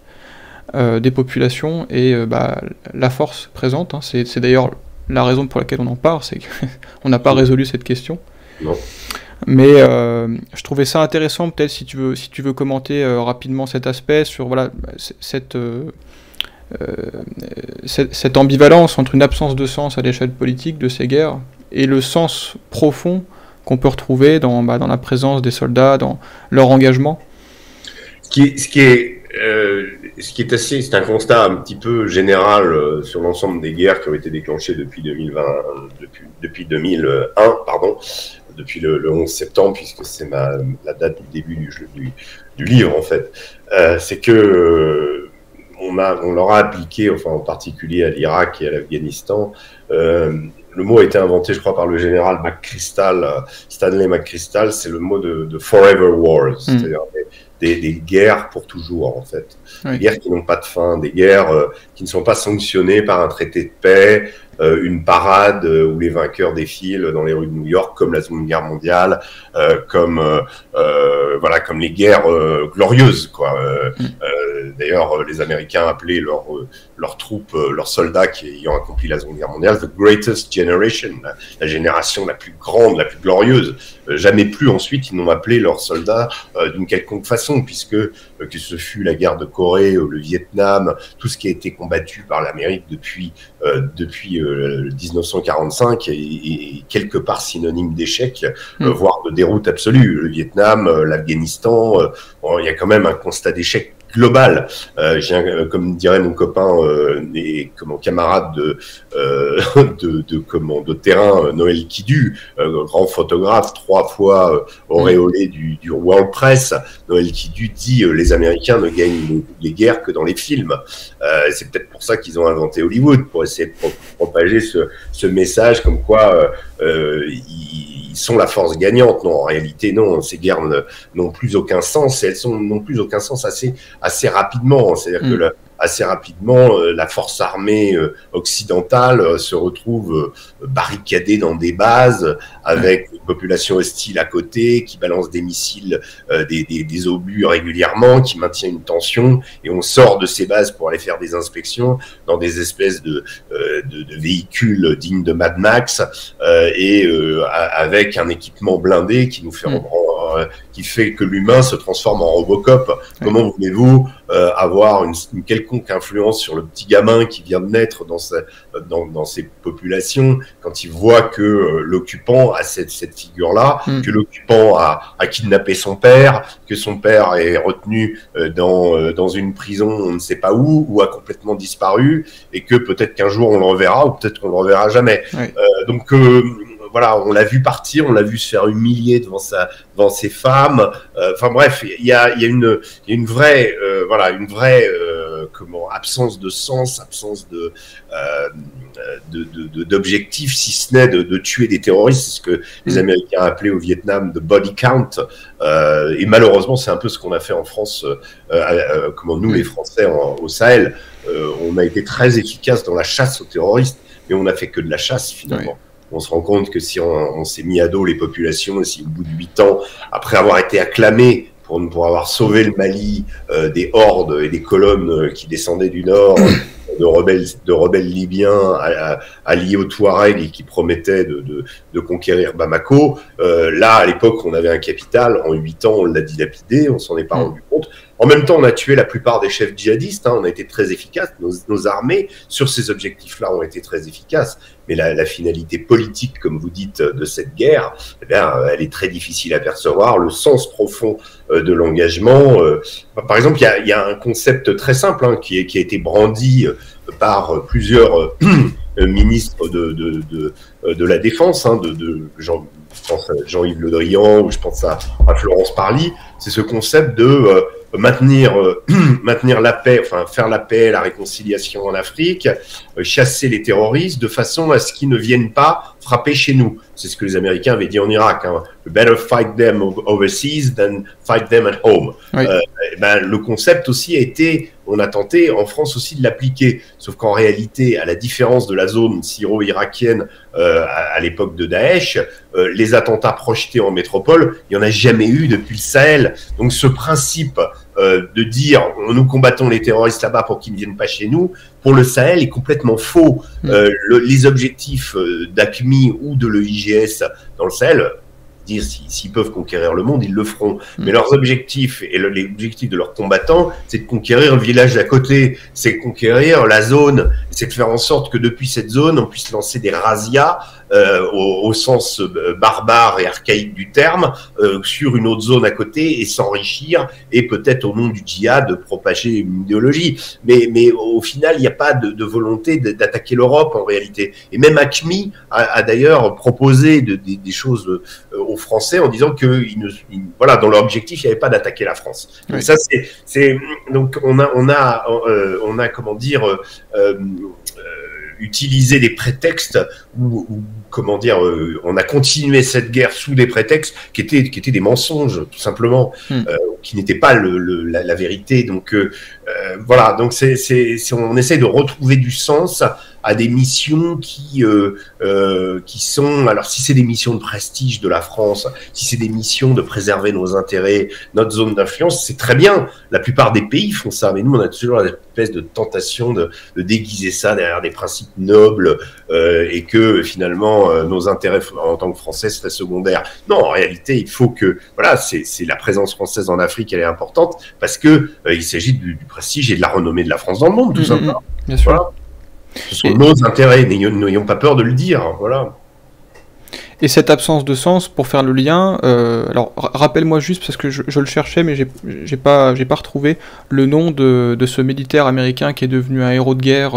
des populations et la force présente. Hein. C'est d'ailleurs la raison pour laquelle on en parle, c'est qu'on n'a pas résolu cette question. Non. Mais je trouvais ça intéressant, peut-être si tu veux commenter rapidement cet aspect, sur voilà, cette ambivalence entre une absence de sens à l'échelle politique de ces guerres et le sens profond qu'on peut retrouver dans la présence des soldats, dans leur engagement. C'est un constat un petit peu général sur l'ensemble des guerres qui ont été déclenchées depuis 2001, pardon, depuis le 11 septembre, puisque c'est la date du début du livre en fait. C'est que on leur a appliqué, enfin en particulier à l'Irak et à l'Afghanistan. Le mot a été inventé, je crois, par le général Stanley McChrystal, c'est le mot de Forever Wars, c'est-à-dire des guerres pour toujours, en fait. Oui. Des guerres qui n'ont pas de fin, des guerres qui ne sont pas sanctionnées par un traité de paix, une parade où les vainqueurs défilent dans les rues de New York, comme la Seconde Guerre mondiale, comme les guerres glorieuses, quoi. D'ailleurs, les Américains appelaient leurs troupes, leurs soldats qui ayant accompli la Seconde Guerre mondiale, The Greatest Generation, la génération la plus grande, la plus glorieuse. Jamais plus ensuite ils n'ont appelé leurs soldats d'une quelconque façon, puisque que ce fut la guerre de Corée, le Vietnam, tout ce qui a été combattu par l'Amérique depuis 1945 est quelque part synonyme d'échec, voire de déroute absolue. Le Vietnam, l'Afghanistan, il y a quand même un constat d'échec global. Comme dirait mon copain et mon camarade de terrain, Noël Quidu, grand photographe, 3 fois auréolé du World Press, Noël Quidu dit les Américains ne gagnent les guerres que dans les films. C'est peut-être pour ça qu'ils ont inventé Hollywood, pour essayer de propager ce message comme quoi ils sont la force gagnante. Non, en réalité, non, ces guerres n'ont plus aucun sens, et elles n'ont plus aucun sens assez rapidement, c'est-à-dire que assez rapidement, la force armée occidentale se retrouve barricadée dans des bases avec une population hostile à côté qui balance des missiles, des obus régulièrement, qui maintient une tension, et on sort de ces bases pour aller faire des inspections dans des espèces de véhicules dignes de Mad Max avec un équipement blindé qui nous fait qui fait que l'humain se transforme en Robocop. Comment voulez-vous avoir une quelconque influence sur le petit gamin qui vient de naître dans ces populations, quand il voit que l'occupant a cette figure-là, que l'occupant a kidnappé son père, que son père est retenu dans une prison on ne sait pas où, ou a complètement disparu, et que peut-être qu'un jour on le reverra, ou peut-être qu'on le reverra jamais. Oui. Donc voilà, on l'a vu partir, on l'a vu se faire humilier devant ses femmes. Enfin bref, il y a une vraie, voilà, une vraie absence de sens, absence de d'objectif, si ce n'est de tuer des terroristes, c'est ce que les Américains appelaient au Vietnam the body count. Et malheureusement, c'est un peu ce qu'on a fait en France, nous les Français au Sahel, on a été très efficace dans la chasse aux terroristes, mais on n'a fait que de la chasse finalement. Oui. On se rend compte que si on s'est mis à dos les populations, et si au bout de 8 ans, après avoir été acclamé pour avoir sauvé le Mali des hordes et des colonnes qui descendaient du nord, de rebelles libyens alliés aux Touareg et qui promettaient de conquérir Bamako, là, à l'époque, on avait un capital. En 8 ans, on l'a dilapidé, on s'en est pas rendu compte. En même temps, on a tué la plupart des chefs djihadistes, hein, on a été très efficaces, nos armées sur ces objectifs-là ont été très efficaces, mais la finalité politique, comme vous dites, de cette guerre, eh bien, elle est très difficile à percevoir, le sens profond de l'engagement. Par exemple, il y a un concept très simple, hein, qui a été brandi par plusieurs ministres de la Défense, hein, je pense à Jean-Yves Le Drian, ou je pense à Florence Parly, c'est ce concept de maintenir la paix, enfin faire la paix, la réconciliation en Afrique, chasser les terroristes de façon à ce qu'ils ne viennent pas frapper chez nous. C'est ce que les Américains avaient dit en Irak, hein. Better fight them overseas than fight them at home. Oui. Le concept aussi a été, on a tenté en France aussi de l'appliquer, sauf qu'en réalité, à la différence de la zone syro-irakienne à l'époque de Daesh, les attentats projetés en métropole, il n'y en a jamais eu depuis le Sahel. Donc ce principe de dire « nous combattons les terroristes là-bas pour qu'ils ne viennent pas chez nous », pour le Sahel est complètement faux. Les objectifs d'AQMI ou de l'EIGS dans le Sahel, dire s'ils peuvent conquérir le monde, ils le feront. Mais leurs objectifs et les objectifs de leurs combattants, c'est de conquérir le village d'à côté, c'est de conquérir la zone, c'est de faire en sorte que depuis cette zone, on puisse lancer des razzias au sens barbare et archaïque du terme, sur une autre zone à côté et s'enrichir, et peut-être au nom du djihad, propager une idéologie. Mais au final, il n'y a pas de volonté d'attaquer l'Europe en réalité. Et même AQMI a d'ailleurs proposé des choses aux Français en disant que voilà, dans leur objectif, il n'y avait pas d'attaquer la France. Donc, ça, donc on a comment dire, utiliser des prétextes ou comment dire, on a continué cette guerre sous des prétextes qui étaient des mensonges tout simplement, qui n'étaient pas la vérité. Donc voilà, donc on essaie de retrouver du sens à des missions qui sont, alors si c'est des missions de prestige de la France, si c'est des missions de préserver nos intérêts, notre zone d'influence, c'est très bien. La plupart des pays font ça, mais nous on a toujours une espèce de tentation de déguiser ça derrière des principes nobles et que finalement nos intérêts en tant que Français seraient secondaires. Non, en réalité, il faut que, voilà, c'est la présence française en Afrique, elle est importante parce que il s'agit du prestige et de la renommée de la France dans le monde, tout simplement. Bien sûr. Voilà. Ce sont nos intérêts, n'ayons pas peur de le dire, voilà. Et cette absence de sens, pour faire le lien, alors rappelle-moi juste, parce que je le cherchais, mais j'ai pas retrouvé le nom de ce militaire américain qui est devenu un héros de guerre.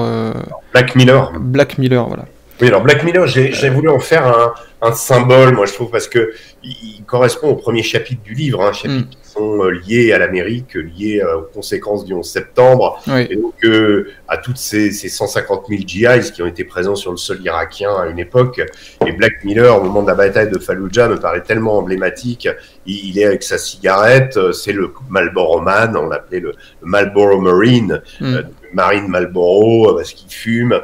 Blake Miller. Blake Miller, voilà. Oui, alors Blake Miller, j'ai voulu en faire un symbole, moi je trouve, parce que il correspond au premier chapitre du livre, hein, chapitre qui sont liés à l'Amérique, liés aux conséquences du 11 septembre, et donc à toutes ces 150 000 GIs qui ont été présents sur le sol irakien à une époque. Et Blake Miller, au moment de la bataille de Fallujah, me paraît tellement emblématique. Il est avec sa cigarette, c'est le Marlboro Man, on l'appelait le Marlboro Marine, Marine Marlboro, parce qu'il fume,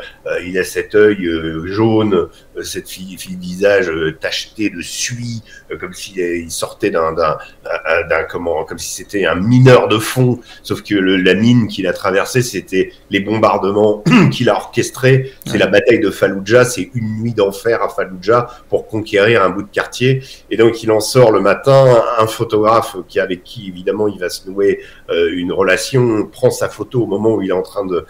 il a cet œil jaune, cette fille d'visage tachetée de suie, comme s'il sortait comme si c'était un mineur de fond, sauf que la mine qu'il a traversée, c'était les bombardements qu'il a orchestrés, c'est la bataille de Fallujah, c'est une nuit d'enfer à Fallujah pour conquérir un bout de quartier, et donc il en sort le matin, un photographe avec qui évidemment il va se nouer une relation, prend sa photo au moment où il est en train de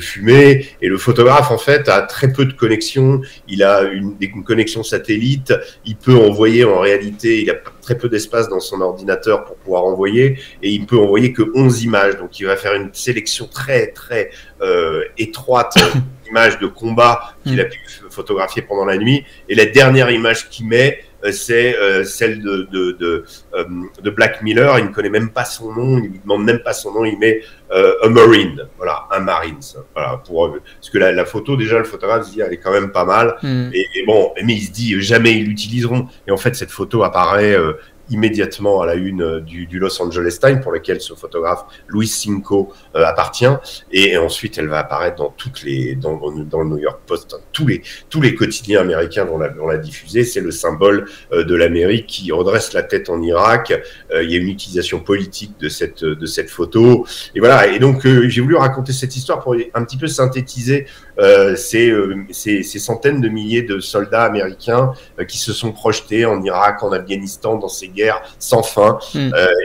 fumer, et le photographe en fait a très peu de connexions, il a une connexion satellite, il peut envoyer en réalité, il a très peu d'espace dans son ordinateur pour pouvoir envoyer, et il ne peut envoyer que 11 images, donc il va faire une sélection très très étroite d'images de combat qu'il a pu photographier pendant la nuit, et la dernière image qu'il met, c'est celle de Blake Miller. Il ne connaît même pas son nom, il ne demande même pas son nom, il met un Marine, voilà, un Marines, voilà, parce que la photo, déjà, le photographe se dit, elle est quand même pas mal, et bon, mais il se dit, jamais ils l'utiliseront, et en fait, cette photo apparaît immédiatement à la une du Los Angeles Times, pour lequel ce photographe Louis Cinco appartient, et ensuite elle va apparaître dans dans le New York Post, hein, tous les quotidiens américains vont la diffuser. C'est le symbole de l'Amérique qui redresse la tête en Irak. Il y a une utilisation politique de cette photo, et voilà. Et donc j'ai voulu raconter cette histoire pour un petit peu synthétiser ces centaines de milliers de soldats américains qui se sont projetés en Irak, en Afghanistan, dans ces guerres sans fin.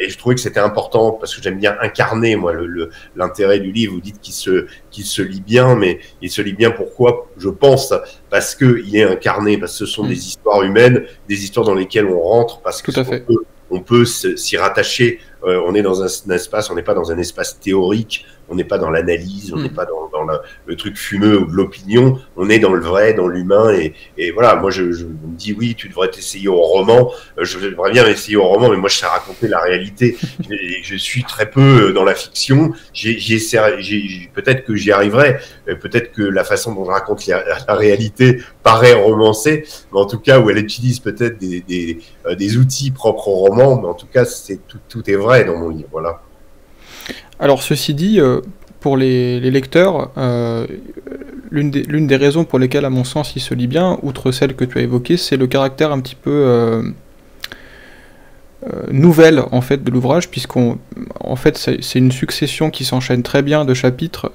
Et je trouvais que c'était important, parce que j'aime bien incarner, moi, l'intérêt du livre. Vous dites qu'il se lit bien, mais il se lit bien pourquoi, je pense, parce qu'il est incarné, parce que ce sont des histoires humaines, des histoires dans lesquelles on rentre, parce que on peut s'y rattacher. On est dans un espace, on n'est pas dans un espace théorique, on n'est pas dans l'analyse, on n'est pas dans le truc fumeux ou de l'opinion, on est dans le vrai, dans l'humain, et voilà. Moi, je me dis, oui, tu devrais t'essayer au roman, je devrais bien m'essayer au roman, mais moi, je sais raconter la réalité, je suis très peu dans la fiction, peut-être que j'y arriverai, peut-être que la façon dont je raconte la réalité paraît romancée, mais en tout cas, où elle utilise peut-être des outils propres au roman, mais en tout cas, tout est vrai dans mon livre, voilà. Alors, ceci dit, pour les lecteurs, l'une des raisons pour lesquelles, à mon sens, il se lit bien, outre celle que tu as évoquée, c'est le caractère un petit peu nouvelle, en fait, de l'ouvrage, en fait, c'est une succession qui s'enchaîne très bien de chapitres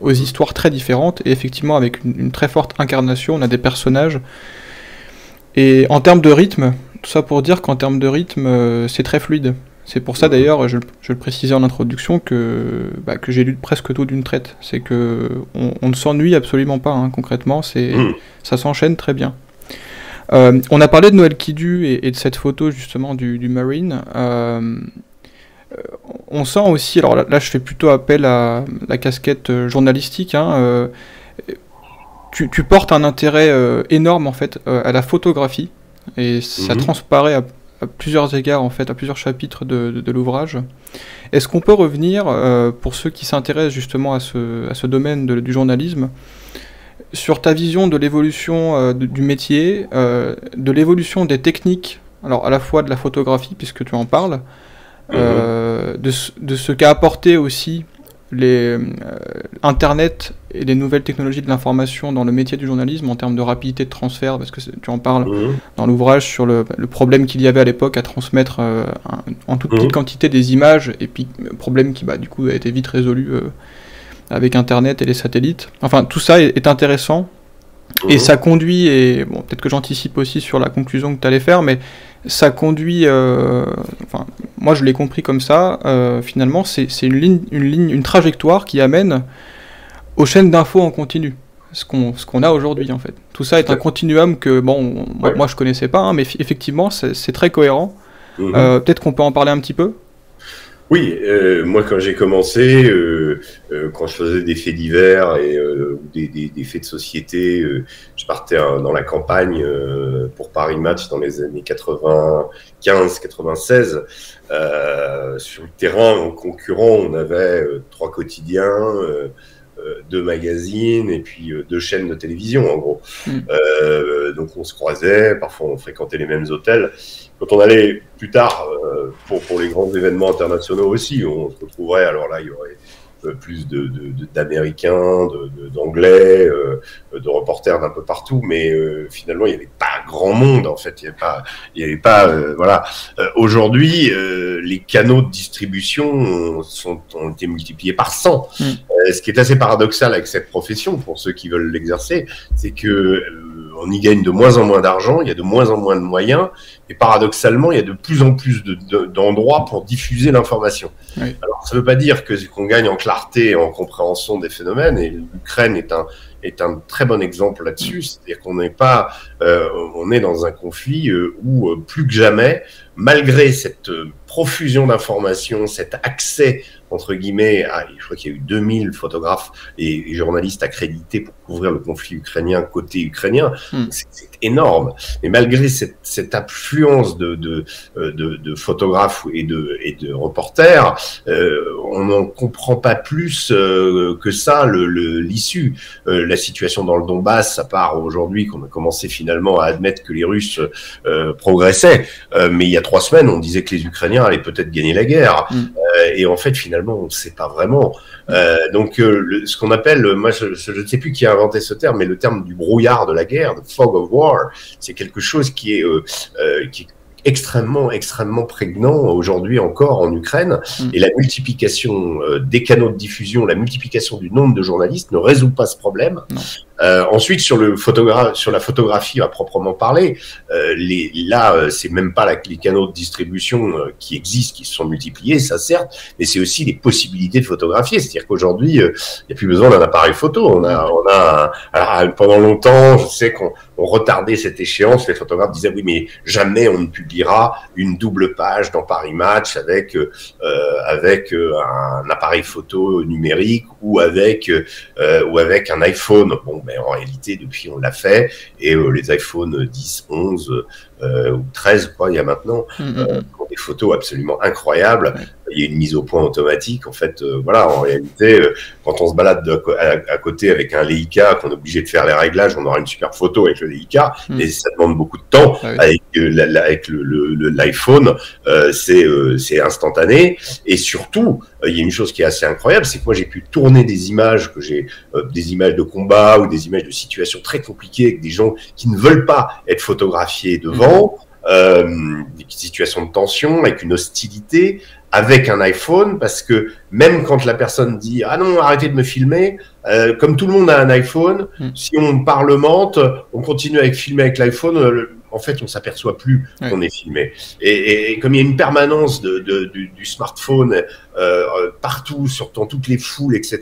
aux histoires très différentes, et effectivement, avec une très forte incarnation, on a des personnages. Et en termes de rythme, tout ça pour dire qu'en termes de rythme, c'est très fluide. C'est pour ça d'ailleurs, je le précisais en introduction, que j'ai lu presque tout d'une traite. C'est que on ne s'ennuie absolument pas, hein, concrètement, ça s'enchaîne très bien. On a parlé de Noël Quidu et de cette photo justement du Marine. On sent aussi, alors là je fais plutôt appel à la casquette journalistique, hein, tu portes un intérêt énorme en fait à la photographie. Et ça transparaît à plusieurs égards, en fait, à plusieurs chapitres de l'ouvrage. Est-ce qu'on peut revenir, pour ceux qui s'intéressent justement à ce domaine du journalisme, sur ta vision de l'évolution du métier, de l'évolution des techniques, alors à la fois de la photographie, puisque tu en parles, de ce qu'a apporté aussi Internet et les nouvelles technologies de l'information dans le métier du journalisme en termes de rapidité de transfert, parce que tu en parles dans l'ouvrage sur le problème qu'il y avait à l'époque à transmettre en toute petite quantité des images, et puis problème qui du coup a été vite résolu avec Internet et les satellites. Enfin, tout ça est intéressant, et ça conduit, et bon, peut-être que j'anticipe aussi sur la conclusion que tu allais faire, mais ça conduit, enfin, moi je l'ai compris comme ça, finalement c'est une trajectoire qui amène aux chaînes d'infos en continu, ce qu'on a aujourd'hui en fait. Tout ça est un continuum que, bon, moi je connaissais pas, hein, mais effectivement c'est très cohérent. Peut-être qu'on peut en parler un petit peu. Oui, moi quand j'ai commencé, quand je faisais des faits divers et des faits de société, je partais dans la campagne pour Paris Match dans les années 95-96. Sur le terrain, en concurrent, on avait 3 quotidiens, 2 magazines et puis 2 chaînes de télévision en gros. Donc on se croisait, parfois on fréquentait les mêmes hôtels. Quand on allait plus tard pour les grands événements internationaux aussi, on se retrouverait, alors là il y aurait plus d'Américains, d'Anglais, de reporters d'un peu partout, mais finalement il n'y avait pas grand monde en fait. Il n'y avait pas voilà. Aujourd'hui, les canaux de distribution ont été multipliés par 100. Mm. Ce qui est assez paradoxal avec cette profession pour ceux qui veulent l'exercer, c'est que on y gagne de moins en moins d'argent, il y a de moins en moins de moyens, et paradoxalement, il y a de plus en plus d'endroits pour diffuser l'information. Oui. Alors, ça ne veut pas dire qu'on gagne en clarté et en compréhension des phénomènes, et l'Ukraine est un très bon exemple là-dessus, c'est-à-dire qu'on n'est pas, on est dans un conflit où plus que jamais, malgré cette profusion d'informations, cet accès entre guillemets, je crois qu'il y a eu 2000 photographes et journalistes accrédités pour couvrir le conflit ukrainien côté ukrainien, c'est énorme. Mais malgré cette affluence de photographes et de reporters, on n'en comprend pas plus que ça l'issue. La situation dans le Donbass, à part aujourd'hui qu'on a commencé finalement à admettre que les Russes progressaient, mais il y a 3 semaines, on disait que les Ukrainiens allaient peut-être gagner la guerre. Et en fait, finalement, on ne sait pas vraiment. Donc, ce qu'on appelle, moi, je ne sais plus qui a inventé ce terme, mais le terme du brouillard de la guerre, the fog of war, c'est quelque chose qui est extrêmement, extrêmement prégnant aujourd'hui encore en Ukraine. Et la multiplication des canaux de diffusion, la multiplication du nombre de journalistes ne résout pas ce problème. Ensuite, sur la photographie à proprement parler, c'est même pas les canaux de distribution qui existent, qui se sont multipliés, ça certes, mais c'est aussi les possibilités de photographier. C'est-à-dire qu'aujourd'hui, il n'y a plus besoin d'un appareil photo. Alors, pendant longtemps, je sais qu'on retardait cette échéance. Les photographes disaient oui, mais jamais on ne publiera une double page dans Paris Match avec un appareil photo numérique ou avec un iPhone. Bon, mais en réalité, depuis, on l'a fait, et les iPhones 10, 11 ou 13, quoi, il y a maintenant, ont des photos absolument incroyables. Il y a une mise au point automatique. En fait, voilà, en réalité, quand on se balade à côté avec un Leica, qu'on est obligé de faire les réglages, on aura une super photo avec le Leica, et ça demande beaucoup de temps. Avec l'iPhone, c'est instantané. Et surtout, il y a une chose qui est assez incroyable, c'est que moi, j'ai pu tourner des images, des images de combat ou des images de situations très compliquées avec des gens qui ne veulent pas être photographiés devant, des situations de tension, avec une hostilité, avec un iPhone, parce que même quand la personne dit « Ah non, arrêtez de me filmer », comme tout le monde a un iPhone, si on parlemente, on continue à filmer avec l'iPhone, en fait, on ne s'aperçoit plus qu'on est filmé. Et comme il y a une permanence du smartphone partout, dans toutes les foules, etc.,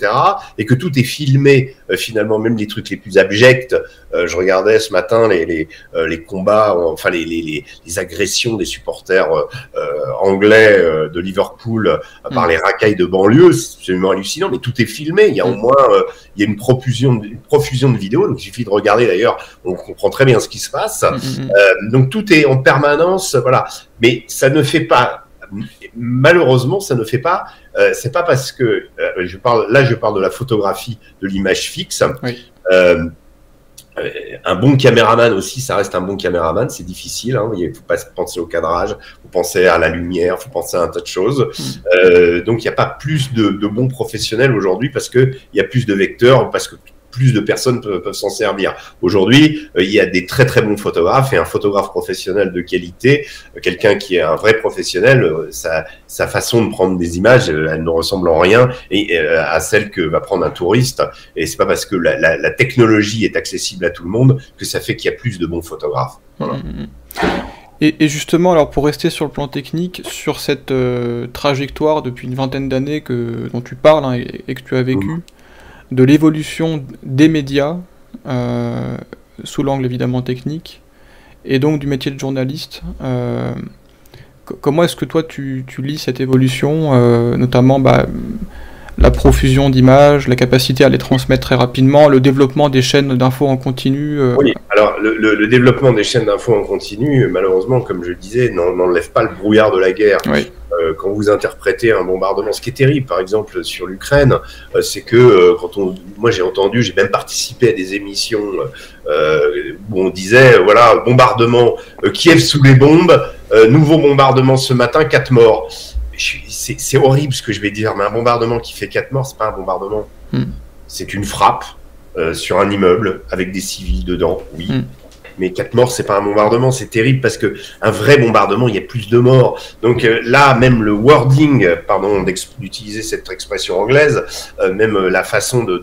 et que tout est filmé, finalement, même les trucs les plus abjects. Je regardais ce matin les combats, enfin les agressions des supporters anglais de Liverpool par les racailles de banlieue. C'est absolument hallucinant, mais tout est filmé. Il y a au moins il y a une profusion de vidéos, donc il suffit de regarder d'ailleurs, on comprend très bien ce qui se passe. Donc tout est en permanence, voilà. Mais ça ne fait pas, malheureusement, ça ne fait pas. C'est pas parce que je parle de la photographie, de l'image fixe. Un bon caméraman aussi, ça reste un bon caméraman, c'est difficile, hein, il faut pas penser au cadrage, il faut penser à la lumière, il faut penser à un tas de choses. Donc il n'y a pas plus de bons professionnels aujourd'hui parce qu'il y a plus de vecteurs, parce que plus de personnes peuvent s'en servir. Aujourd'hui, il y a des très très bons photographes, et un photographe professionnel de qualité, quelqu'un qui est un vrai professionnel, sa façon de prendre des images, elle ne ressemble en rien à celle que va prendre un touriste. Et c'est pas parce que la technologie est accessible à tout le monde que ça fait qu'il y a plus de bons photographes. Voilà. Et justement, alors pour rester sur le plan technique, sur cette trajectoire depuis une vingtaine d'années dont tu parles, hein, et que tu as vécu, de l'évolution des médias, sous l'angle évidemment technique, et donc du métier de journaliste. Comment est-ce que toi tu lis cette évolution, notamment la profusion d'images, la capacité à les transmettre très rapidement, le développement des chaînes d'infos en continu Oui, alors le développement des chaînes d'infos en continu, malheureusement, comme je le disais, n'enlève pas le brouillard de la guerre. Oui. Quand vous interprétez un bombardement, ce qui est terrible, par exemple, sur l'Ukraine, c'est que moi j'ai même participé à des émissions où on disait, voilà, bombardement, Kiev sous les bombes, nouveau bombardement ce matin, 4 morts. c'est horrible ce que je vais dire, mais un bombardement qui fait 4 morts, c'est pas un bombardement. Mm. C'est une frappe sur un immeuble avec des civils dedans, oui. Mm. Mais 4 morts, c'est pas un bombardement, c'est terrible parce que un vrai bombardement, il y a plus de morts. Donc là, même le wording, pardon d'utiliser cette expression anglaise, même la façon de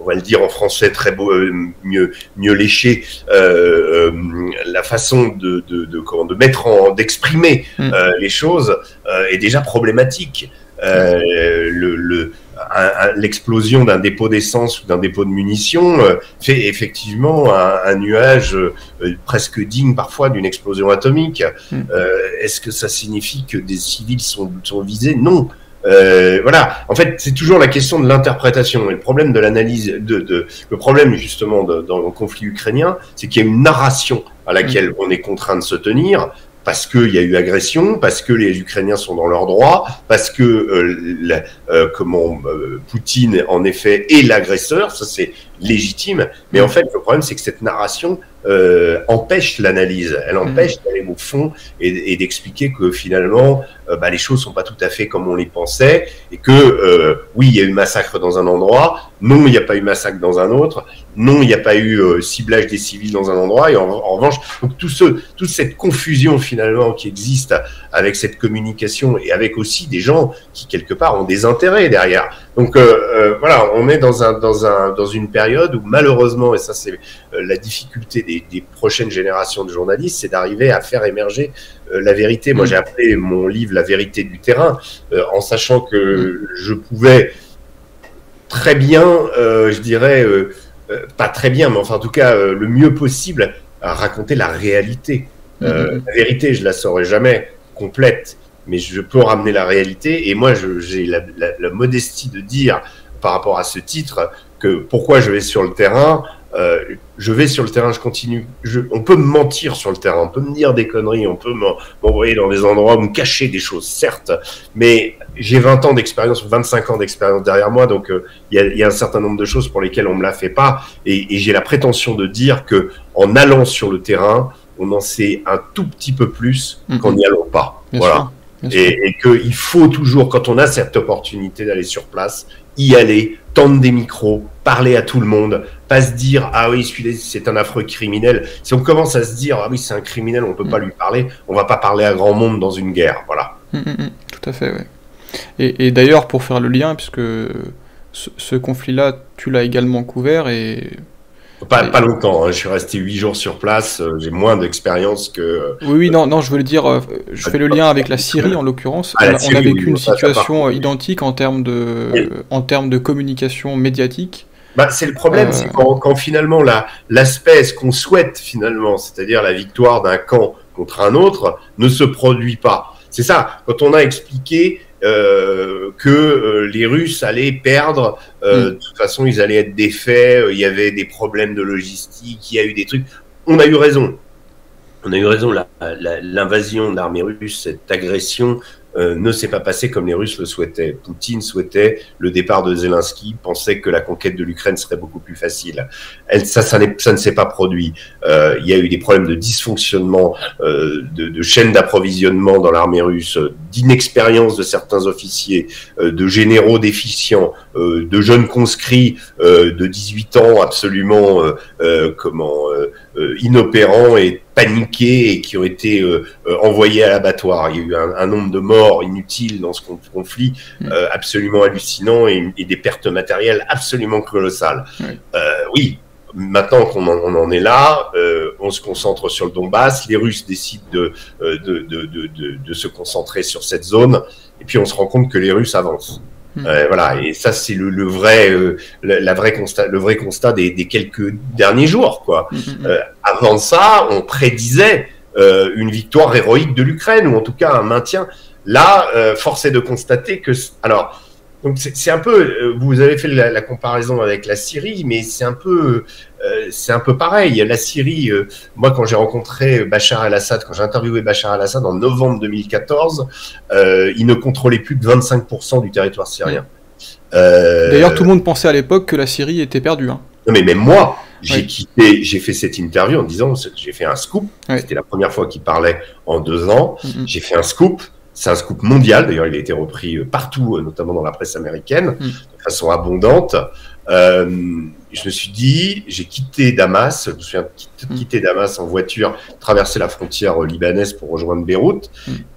on va le dire en français très beau, mieux léché, la façon de mettre d'exprimer les choses est déjà problématique. L'explosion d'un dépôt d'essence ou d'un dépôt de munitions fait effectivement un nuage presque digne parfois d'une explosion atomique. Est-ce que ça signifie que des civils sont visés? Non. Voilà. En fait, c'est toujours la question de l'interprétation. Et le problème de l'analyse, le problème justement dans le conflit ukrainien, c'est qu'il y a une narration à laquelle on est contraint de se tenir. Parce qu'il y a eu agression, parce que les Ukrainiens sont dans leurs droits, parce que Poutine, en effet, est l'agresseur, ça c'est légitime, mais en fait le problème c'est que cette narration empêche l'analyse, elle empêche d'aller au fond et d'expliquer que finalement les choses sont pas tout à fait comme on les pensait, et que oui, il y a eu massacre dans un endroit, non, il n'y a pas eu massacre dans un autre, non, il n'y a pas eu ciblage des civils dans un endroit, et en revanche, donc toute cette confusion finalement qui existe avec cette communication et avec aussi des gens qui quelque part ont des intérêts derrière. Donc voilà, on est dans une période où malheureusement, et ça c'est la difficulté des prochaines générations de journalistes, c'est d'arriver à faire émerger la vérité. Moi j'ai appelé mon livre « La vérité du terrain » en sachant que je pouvais très bien, je dirais, pas très bien, mais enfin en tout cas le mieux possible, à raconter la réalité. La vérité, je la saurai jamais complète, mais je peux ramener la réalité. Et moi, j'ai la modestie de dire, par rapport à ce titre, que pourquoi je vais sur le terrain, je continue. On peut me mentir sur le terrain, on peut me dire des conneries, on peut m'envoyer dans des endroits, me cacher des choses, certes, mais j'ai 20 ans d'expérience, 25 ans d'expérience derrière moi, donc il y a un certain nombre de choses pour lesquelles on me la fait pas, et j'ai la prétention de dire que en allant sur le terrain, on en sait un tout petit peu plus qu'en n'y allant pas. Bien voilà. Sûr. Et qu'il faut toujours, quand on a cette opportunité d'aller sur place, y aller, tendre des micros, parler à tout le monde, pas se dire « Ah oui, celui-là, c'est un affreux criminel ». Si on commence à se dire « Ah oui, c'est un criminel, on ne peut pas lui parler », on ne va pas parler à grand monde dans une guerre. Voilà. Tout à fait, oui. Et d'ailleurs, pour faire le lien, puisque ce conflit-là, tu l'as également couvert et... Pas longtemps, hein. Je suis resté 8 jours sur place, j'ai moins d'expérience que... Oui, non, je veux le dire, je fais le lien avec la Syrie en l'occurrence, on a vécu une situation identique en termes de communication médiatique. Bah, c'est le problème, c'est quand finalement l'aspect, ce qu'on souhaite finalement, c'est-à-dire la victoire d'un camp contre un autre, ne se produit pas. C'est ça, quand on a expliqué... que les Russes allaient perdre, de toute façon ils allaient être défaits, il y avait des problèmes de logistique, il y a eu des trucs, on a eu raison. On a eu raison, l'invasion de l'armée russe, cette agression ne s'est pas passée comme les Russes le souhaitaient. Poutine souhaitait le départ de Zelensky, pensait que la conquête de l'Ukraine serait beaucoup plus facile. Ça ne s'est pas produit. Il y a eu des problèmes de dysfonctionnement, de chaînes d'approvisionnement dans l'armée russe, d'inexpérience de certains officiers, de généraux déficients, de jeunes conscrits de 18 ans absolument inopérants et paniqués et qui ont été envoyés à l'abattoir. Il y a eu un nombre de morts inutiles dans ce conflit absolument hallucinant et des pertes matérielles absolument colossales. Oui, maintenant qu'on en est là, on se concentre sur le Donbass, les Russes décident de se concentrer sur cette zone et puis on se rend compte que les Russes avancent. Voilà, et ça c'est le vrai constat des quelques derniers jours, quoi. Avant ça, on prédisait une victoire héroïque de l'Ukraine, ou en tout cas un maintien. Là, force est de constater que... Alors, c'est un peu... vous avez fait la comparaison avec la Syrie, mais c'est un peu pareil. La Syrie, moi quand j'ai rencontré Bachar al-Assad, quand j'ai interviewé Bachar al-Assad en novembre 2014, il ne contrôlait plus de 25% du territoire syrien. D'ailleurs, tout le monde pensait à l'époque que la Syrie était perdue. Hein. Non, mais même moi, j'ai fait cette interview en disant, j'ai fait un scoop. C'était la première fois qu'il parlait en 2 ans. J'ai fait un scoop. C'est un scoop mondial, d'ailleurs il a été repris partout, notamment dans la presse américaine, de façon abondante. Je me suis dit, j'ai quitté Damas, je me souviens quitter Damas en voiture, traverser la frontière libanaise pour rejoindre Beyrouth,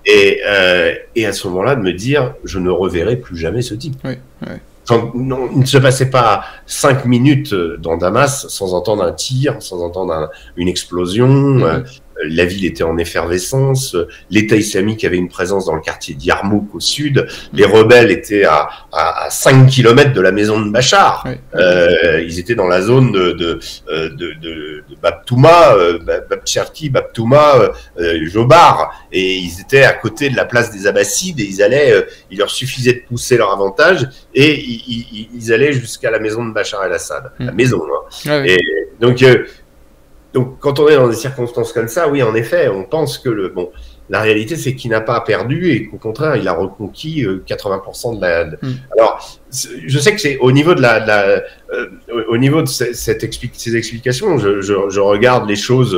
et à ce moment-là de me dire, je ne reverrai plus jamais ce type. Oui, oui. Non, il ne se passait pas 5 minutes dans Damas sans entendre un tir, sans entendre une explosion. La ville était en effervescence. L'État islamique avait une présence dans le quartier d'Yarmouk au sud. Les rebelles étaient à 5 kilomètres de la maison de Bachar. Ils étaient dans la zone de Bab-touma, Jobar. Et ils étaient à côté de la place des Abbassides et ils allaient, il leur suffisait de pousser leur avantage et ils allaient jusqu'à la maison de Bachar al-Assad. La maison, hein. Et donc... donc, quand on est dans des circonstances comme ça, oui, en effet, on pense que le bon. La réalité, c'est qu'il n'a pas perdu et qu'au contraire, il a reconquis 80% de la. Alors, je sais que c'est au niveau de au niveau de ces explications, je regarde les choses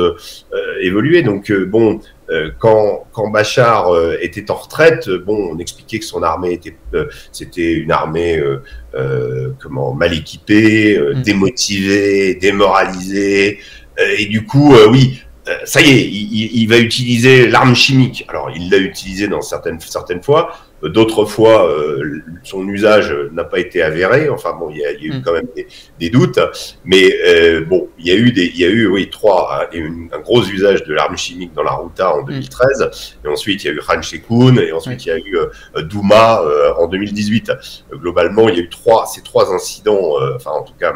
évoluer. Donc, bon. Quand Bachar était en retraite, bon, on expliquait que son armée était, c'était une armée comment, mal équipée, démotivée, démoralisée, et du coup, oui, ça y est, il va utiliser l'arme chimique. Alors, il l'a utilisée dans certaines fois, d'autres fois, son usage n'a pas été avéré. Enfin bon, il y a eu quand même des doutes, mais bon, il y a eu oui, un gros usage de l'arme chimique dans la Ghouta en 2013, et ensuite il y a eu Khan Cheikhoun, et ensuite il y a eu Douma en 2018. Globalement, il y a eu ces trois incidents, enfin en tout cas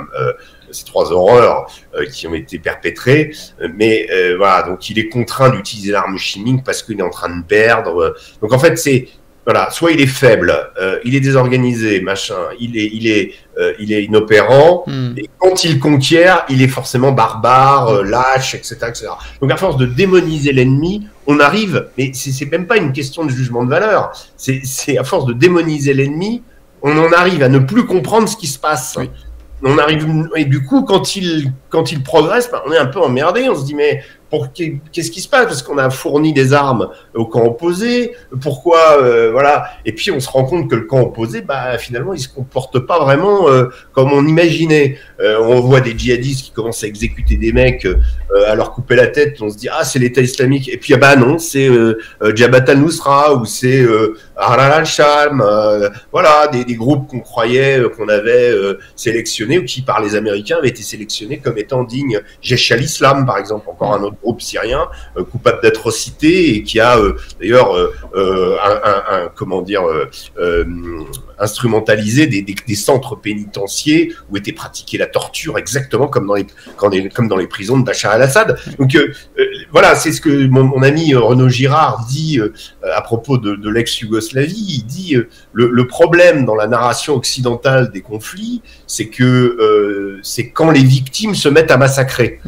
ces trois horreurs qui ont été perpétrées, mais voilà, donc il est contraint d'utiliser l'arme chimique parce qu'il est en train de perdre. Donc en fait, c'est voilà, soit il est faible, il est désorganisé, machin, il est inopérant, et quand il conquiert, il est forcément barbare, lâche, etc., etc. Donc à force de démoniser l'ennemi, on arrive, mais c'est même pas une question de jugement de valeur, c'est à force de démoniser l'ennemi, on en arrive à ne plus comprendre ce qui se passe. Oui. On arrive, et du coup, quand il progresse, bah, on est un peu emmerdé, on se dit, mais qu'est-ce qui se passe? Parce qu'on a fourni des armes au camp opposé, pourquoi, voilà. Et puis on se rend compte que le camp opposé, bah, finalement, il se comporte pas vraiment comme on imaginait. On voit des djihadistes qui commencent à exécuter des mecs, à leur couper la tête, on se dit, ah, c'est l'État islamique. Et puis, ah bah non, c'est Jabhat al-Nusra, ou c'est Harrar al-Sham, voilà, des groupes qu'on croyait, qu'on avait sélectionnés, ou qui, par les Américains, avaient été sélectionnés comme étant dignes. Jaish al-Islam, par exemple, encore un autre groupe syrien coupable d'atrocités et qui a d'ailleurs comment dire instrumentalisé des centres pénitentiaires où était pratiquée la torture exactement comme dans les prisons de Bachar al-Assad. Donc voilà, c'est ce que mon ami Renaud Girard dit à propos de l'ex-Yougoslavie. Il dit le problème dans la narration occidentale des conflits, c'est que c'est quand les victimes se mettent à massacrer.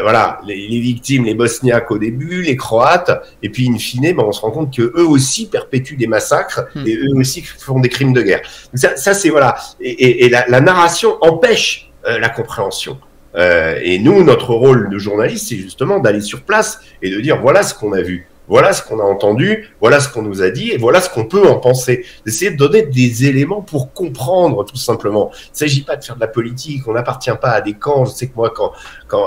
Voilà, les victimes, les Bosniaques au début, les Croates, et puis in fine, ben, on se rend compte qu'eux aussi perpétuent des massacres et eux aussi font des crimes de guerre. Donc ça c'est voilà, et la narration empêche la compréhension. Et nous, notre rôle de journaliste, c'est justement d'aller sur place et de dire voilà ce qu'on a vu, voilà ce qu'on a entendu, voilà ce qu'on nous a dit, et voilà ce qu'on peut en penser. D'essayer de donner des éléments pour comprendre, tout simplement. Il ne s'agit pas de faire de la politique, on n'appartient pas à des camps. Je sais que moi, quand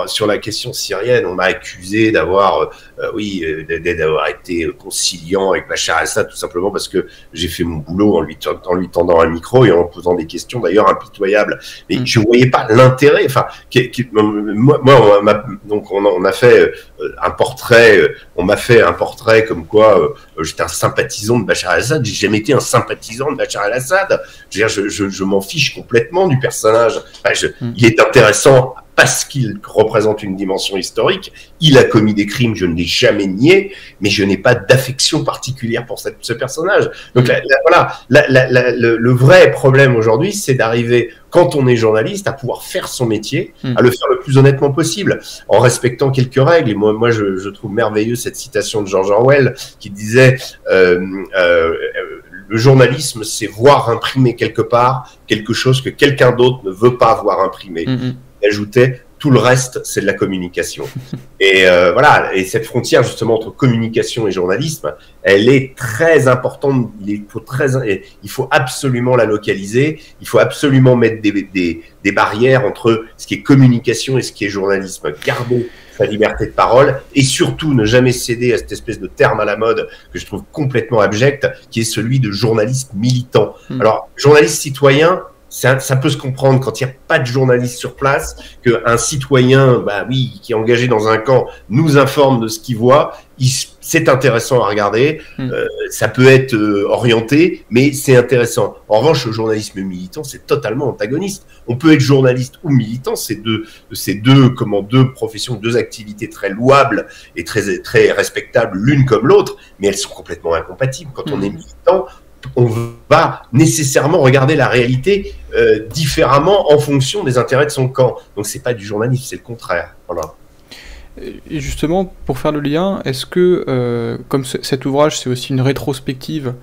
sur la question syrienne, on m'a accusé d'avoir d'avoir été conciliant avec Bachar al-Assad, tout simplement parce que j'ai fait mon boulot en lui tendant un micro et en posant des questions, d'ailleurs, impitoyables. Mais je ne voyais pas l'intérêt. Enfin, moi, donc on a fait un portrait, on m'a fait un portrait comme quoi j'étais un sympathisant de Bachar al-Assad. J'ai jamais été un sympathisant de Bachar al-Assad. Je m'en fiche complètement du personnage. Enfin, il est intéressant parce qu'il représente une dimension historique. Il a commis des crimes, je ne l'ai jamais nié, mais je n'ai pas d'affection particulière pour ce personnage. Donc voilà, le vrai problème aujourd'hui, c'est d'arriver, quand on est journaliste, à pouvoir faire son métier, à le faire le plus honnêtement possible, en respectant quelques règles. Et moi je trouve merveilleux cette citation de George Orwell qui disait le journalisme, c'est voir imprimer quelque part quelque chose que quelqu'un d'autre ne veut pas voir imprimer. Ajoutait Tout le reste, c'est de la communication. Et voilà. Et cette frontière justement entre communication et journalisme, elle est très importante. Il faut absolument la localiser. Il faut absolument mettre des barrières entre ce qui est communication et ce qui est journalisme. Garder sa liberté de parole et surtout ne jamais céder à cette espèce de terme à la mode que je trouve complètement abject, qui est celui de journaliste militant. Alors, journaliste citoyen. Ça peut se comprendre quand il n'y a pas de journaliste sur place, qu'un citoyen, bah oui, qui est engagé dans un camp, nous informe de ce qu'il voit. C'est intéressant à regarder, ça peut être orienté, mais c'est intéressant. En revanche, le journalisme militant, c'est totalement antagoniste. On peut être journaliste ou militant, c'est deux professions, deux activités très louables et très, très respectables l'une comme l'autre, mais elles sont complètement incompatibles. Quand on est militant, on va nécessairement regarder la réalité différemment en fonction des intérêts de son camp. Donc c'est pas du journalisme, c'est le contraire. Voilà. Et justement, pour faire le lien, est-ce que, comme cet ouvrage, c'est aussi une rétrospective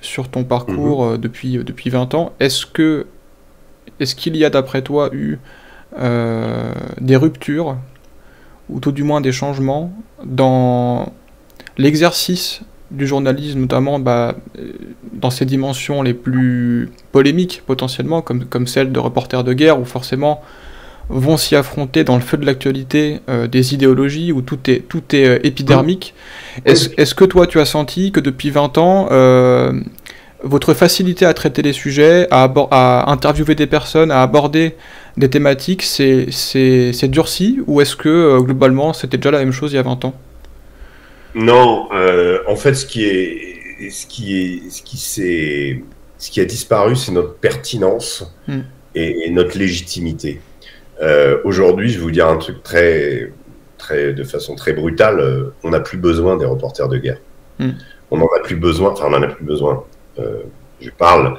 sur ton parcours depuis 20 ans, est-ce qu'il y a d'après toi eu des ruptures, ou tout du moins des changements, dans l'exercice du journalisme, notamment dans ses dimensions les plus polémiques potentiellement, comme celle de reporters de guerre, où forcément vont s'y affronter dans le feu de l'actualité des idéologies, où tout est épidermique. Est-ce que toi tu as senti que depuis 20 ans, votre facilité à traiter les sujets, à interviewer des personnes, à aborder des thématiques, c'est durci, ou est-ce que globalement c'était déjà la même chose il y a 20 ans ? Non, en fait, ce qui a disparu, c'est notre pertinence et notre légitimité. Aujourd'hui, je vais vous dire un truc de façon très brutale. On n'a plus besoin des reporters de guerre. On n'en a plus besoin. Enfin, on n'en a plus besoin. Je parle.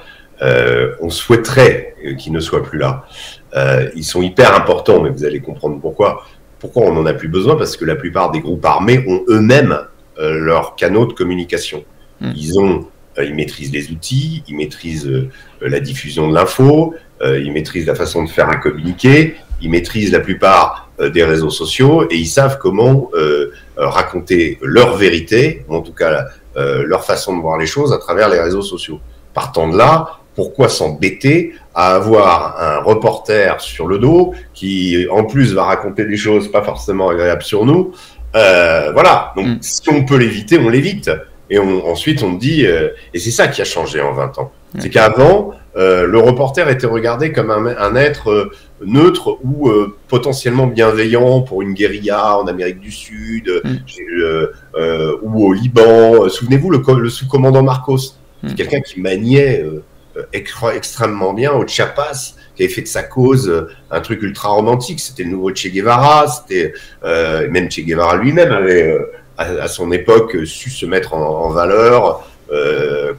On souhaiterait qu'ils ne soient plus là. Ils sont hyper importants, mais vous allez comprendre pourquoi. Pourquoi on n'en a plus besoin? Parce que la plupart des groupes armés ont eux-mêmes leurs canaux de communication. Ils maîtrisent les outils, ils maîtrisent la diffusion de l'info, ils maîtrisent la façon de faire un communiqué, ils maîtrisent la plupart des réseaux sociaux, et ils savent comment raconter leur vérité, ou en tout cas leur façon de voir les choses à travers les réseaux sociaux. Partant de là, pourquoi s'embêter à avoir un reporter sur le dos qui, en plus, va raconter des choses pas forcément agréables sur nous? Voilà, donc si on peut l'éviter, on l'évite. Et ensuite, on dit... et c'est ça qui a changé en 20 ans. C'est qu'avant, le reporter était regardé comme un être neutre ou potentiellement bienveillant pour une guérilla en Amérique du Sud ou au Liban. Souvenez-vous, le sous-commandant Marcos, c'est quelqu'un qui maniait... extrêmement bien au Chiapas, qui avait fait de sa cause un truc ultra romantique. C'était le nouveau Che Guevara, c'était même Che Guevara lui-même avait à son époque su se mettre en valeur,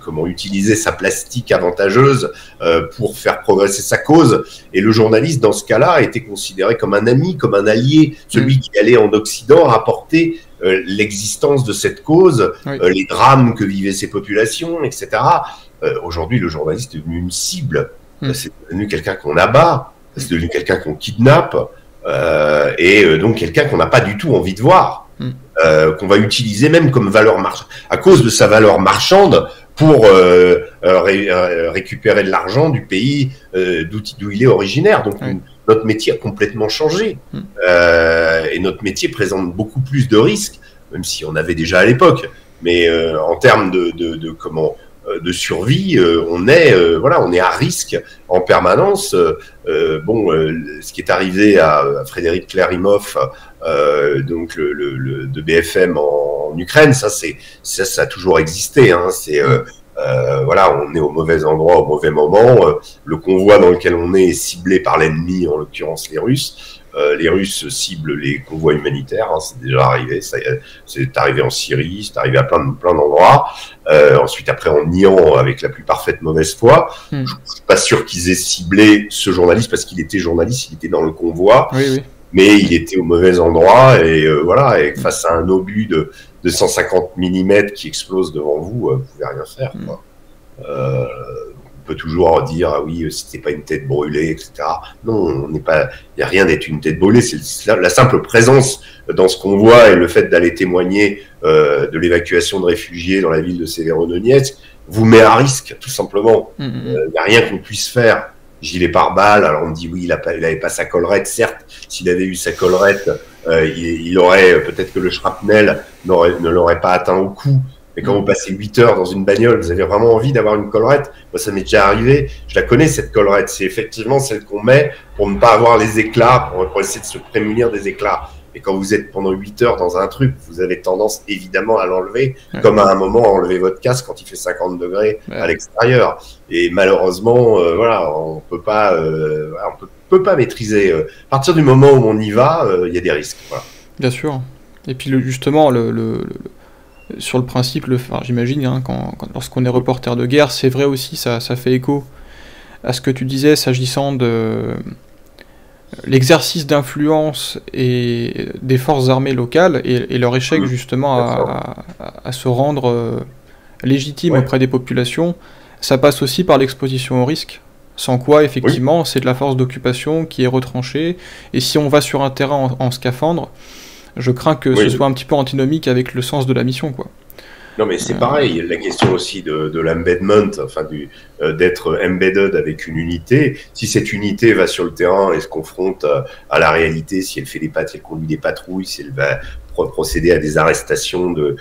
comment utiliser sa plastique avantageuse pour faire progresser sa cause. Et le journaliste, dans ce cas-là, était considéré comme un ami, comme un allié, celui qui allait en Occident rapporter l'existence de cette cause, les drames que vivaient ces populations, etc. Aujourd'hui, le journaliste est devenu une cible, c'est devenu quelqu'un qu'on abat, c'est devenu quelqu'un qu'on kidnappe, et donc quelqu'un qu'on n'a pas du tout envie de voir, qu'on va utiliser même comme valeur marchande, à cause de sa valeur marchande, pour récupérer de l'argent du pays d'où il est originaire. Donc notre métier a complètement changé, et notre métier présente beaucoup plus de risques, même si on avait déjà à l'époque, mais en termes de survie, on est à risque en permanence. Ce qui est arrivé à Frédéric Klerimoff, donc de BFM en Ukraine, ça a toujours existé. Hein, on est au mauvais endroit au mauvais moment. Le convoi dans lequel on est ciblé par l'ennemi, en l'occurrence les Russes. Les Russes ciblent les convois humanitaires, hein, c'est déjà arrivé, c'est arrivé en Syrie, c'est arrivé à plein d'endroits. Ensuite, après, en niant avec la plus parfaite mauvaise foi, je ne suis pas sûr qu'ils aient ciblé ce journaliste, parce qu'il était journaliste, il était dans le convoi, mais il était au mauvais endroit, et face à un obus de 150 mm qui explose devant vous, vous ne pouvez rien faire. peut toujours dire ah oui, c'était pas une tête brûlée, etc. Non, on n'est pas, il n'y a rien d'être une tête brûlée. C'est la simple présence dans ce qu'on voit et le fait d'aller témoigner de l'évacuation de réfugiés dans la ville de Sévérodonetsk vous met à risque, tout simplement. Il n'y a rien qu'on puisse faire. Gilet pare-balles, alors on me dit oui, il n'avait pas sa collerette. Certes, s'il avait eu sa collerette, il aurait peut-être que le shrapnel ne l'aurait pas atteint au cou. Mais quand vous passez 8 heures dans une bagnole, vous avez vraiment envie d'avoir une collerette. Moi, ça m'est déjà arrivé. Je la connais, cette collerette. C'est effectivement celle qu'on met pour ne pas avoir les éclats, pour essayer de se prémunir des éclats. Et quand vous êtes pendant 8 heures dans un truc, vous avez tendance évidemment à l'enlever, comme à un moment à enlever votre casque quand il fait 50 degrés à l'extérieur. Et malheureusement, voilà, on peut pas, on peut pas maîtriser. À partir du moment où on y va, il y a des risques. Voilà. Bien sûr. Et puis justement, sur le principe, enfin, j'imagine, hein, lorsqu'on est reporter de guerre, c'est vrai aussi, ça fait écho à ce que tu disais s'agissant de l'exercice d'influence et des forces armées locales et leur échec justement à se rendre légitime auprès des populations. Ça passe aussi par l'exposition au risque, sans quoi effectivement c'est de la force d'occupation qui est retranchée, et si on va sur un terrain en scaphandre, je crains que ce soit un petit peu antinomique avec le sens de la mission, quoi. Non, mais c'est pareil, la question aussi de l'embedment, enfin d'être embedded avec une unité. Si cette unité va sur le terrain et se confronte à la réalité, si elle fait des si elle conduit des patrouilles, si elle va procéder à des arrestations de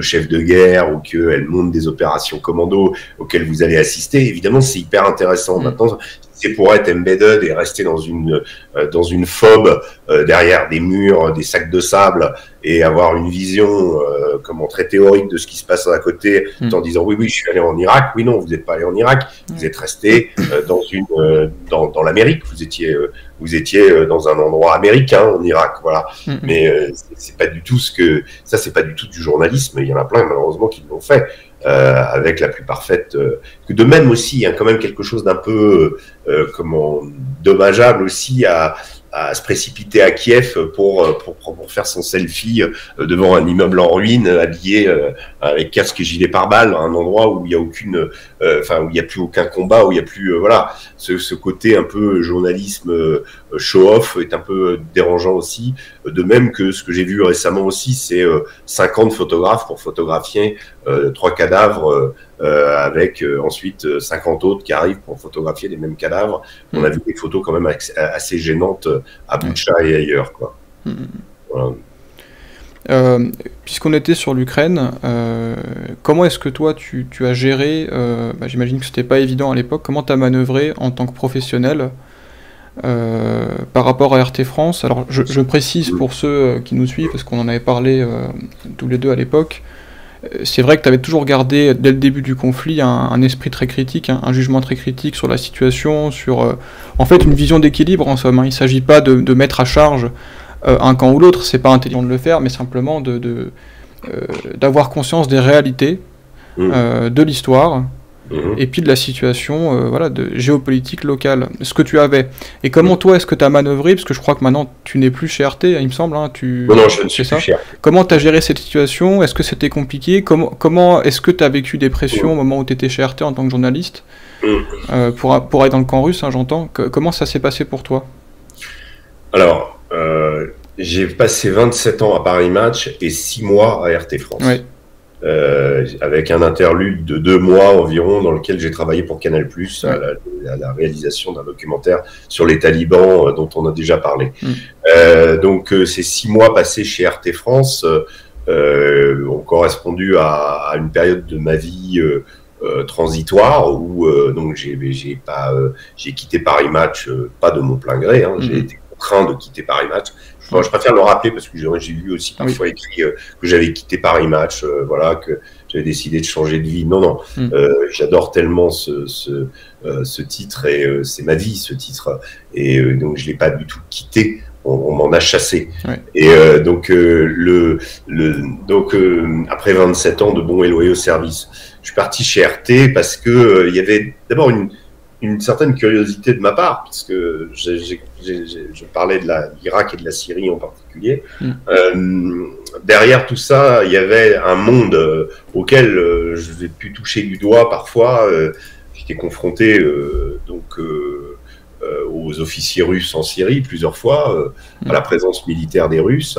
chefs de guerre, ou qu'elle monte des opérations commando auxquelles vous allez assister, évidemment c'est hyper intéressant. Maintenant, c'est pour être embedded et rester dans une fobe derrière des murs, des sacs de sable, et avoir une vision comment, très théorique de ce qui se passe à côté, en disant oui je suis allé en Irak, oui non vous n'êtes pas allé en Irak, vous êtes resté dans l'Amérique, vous étiez dans un endroit américain en Irak, voilà. Mais c'est pas du tout c'est pas du tout du journalisme. Il y en a plein malheureusement qui l'ont fait. Avec la plus parfaite que de même aussi, hein, quand même quelque chose d'un peu dommageable aussi à se précipiter à Kiev pour faire son selfie devant un immeuble en ruine, habillé avec casque et gilet pare-balles, à un endroit où il n'y a aucune, où il n'y a plus aucun combat, où il n'y a plus, voilà, ce côté un peu journalisme show-off est un peu dérangeant aussi. De même que ce que j'ai vu récemment aussi, c'est 50 photographes pour photographier 3 cadavres. Avec ensuite 50 autres qui arrivent pour photographier les mêmes cadavres. On a vu des photos quand même assez gênantes à Boutcha et ailleurs, quoi. Voilà. Puisqu'on était sur l'Ukraine, comment est-ce que toi tu as géré, j'imagine que c'était pas évident à l'époque, comment tu as manœuvré en tant que professionnel par rapport à RT France? Alors je précise pour ceux qui nous suivent, parce qu'on en avait parlé tous les deux à l'époque, c'est vrai que tu avais toujours gardé, dès le début du conflit, un esprit très critique, un jugement très critique sur la situation, sur en fait une vision d'équilibre en somme. Il ne s'agit pas de mettre à charge un camp ou l'autre, c'est pas intelligent de le faire, mais simplement d'avoir conscience des réalités de l'histoire et puis de la situation de géopolitique locale, ce que tu avais. Et comment toi est-ce que tu as manœuvré, parce que je crois que maintenant tu n'es plus chez RT, il me semble, hein, non, je ne suis plus chez RT. Comment tu as géré cette situation? Est-ce que c'était compliqué? Comment est-ce que tu as vécu des pressions au moment où tu étais chez RT en tant que journaliste pour aller dans le camp russe, hein, j'entends. Comment ça s'est passé pour toi? Alors, j'ai passé 27 ans à Paris Match et 6 mois à RT France. Oui. Avec un interlude de 2 mois environ dans lequel j'ai travaillé pour Canal+, à la réalisation d'un documentaire sur les talibans dont on a déjà parlé. Donc ces 6 mois passés chez RT France ont correspondu à une période de ma vie transitoire où donc j'ai quitté Paris Match, pas de mon plein gré, hein, j'ai été contraint de quitter Paris Match. Bon, je préfère le rappeler parce que j'ai vu aussi parfois écrit que j'avais quitté Paris Match, voilà, que j'avais décidé de changer de vie. Non, j'adore tellement ce titre et c'est ma vie, ce titre. Et donc, je ne l'ai pas du tout quitté. On m'en a chassé. Et donc, après 27 ans de bons et loyaux services, je suis parti chez RT parce que il y avait d'abord une certaine curiosité de ma part, parce que je parlais de l'Irak et de la Syrie en particulier. Derrière tout ça, il y avait un monde auquel je n'ai pu toucher du doigt parfois. J'étais confronté aux officiers russes en Syrie plusieurs fois, à la présence militaire des Russes,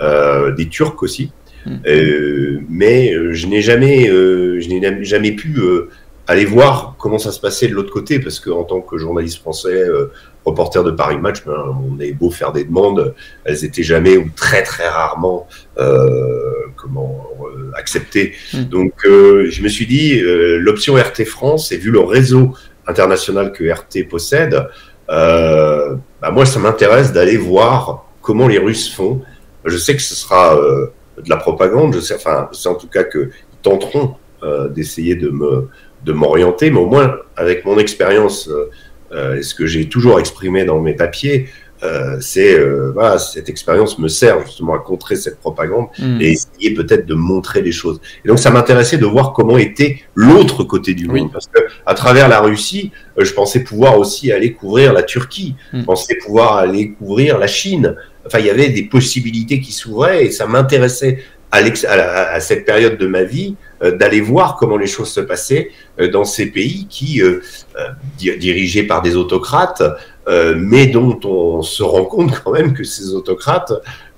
des Turcs aussi. Mais je n'ai jamais pu aller voir comment ça se passait de l'autre côté, parce qu'en tant que journaliste français, reporter de Paris Match, ben, on avait beau faire des demandes, elles n'étaient jamais ou très rarement acceptées. Donc je me suis dit, l'option RT France, et vu le réseau international que RT possède, bah moi ça m'intéresse d'aller voir comment les Russes font. Je sais que ce sera de la propagande, je sais en tout cas qu'ils tenteront d'essayer de m'orienter, mais au moins avec mon expérience et ce que j'ai toujours exprimé dans mes papiers, voilà, cette expérience me sert justement à contrer cette propagande et essayer peut-être de montrer les choses. Et donc ça m'intéressait de voir comment était l'autre côté du monde, parce que à travers la Russie, je pensais pouvoir aussi aller couvrir la Turquie, je pensais pouvoir aller couvrir la Chine. Enfin, il y avait des possibilités qui s'ouvraient et ça m'intéressait à cette période de ma vie d'aller voir comment les choses se passaient dans ces pays qui, dirigés par des autocrates, mais dont on se rend compte quand même que ces autocrates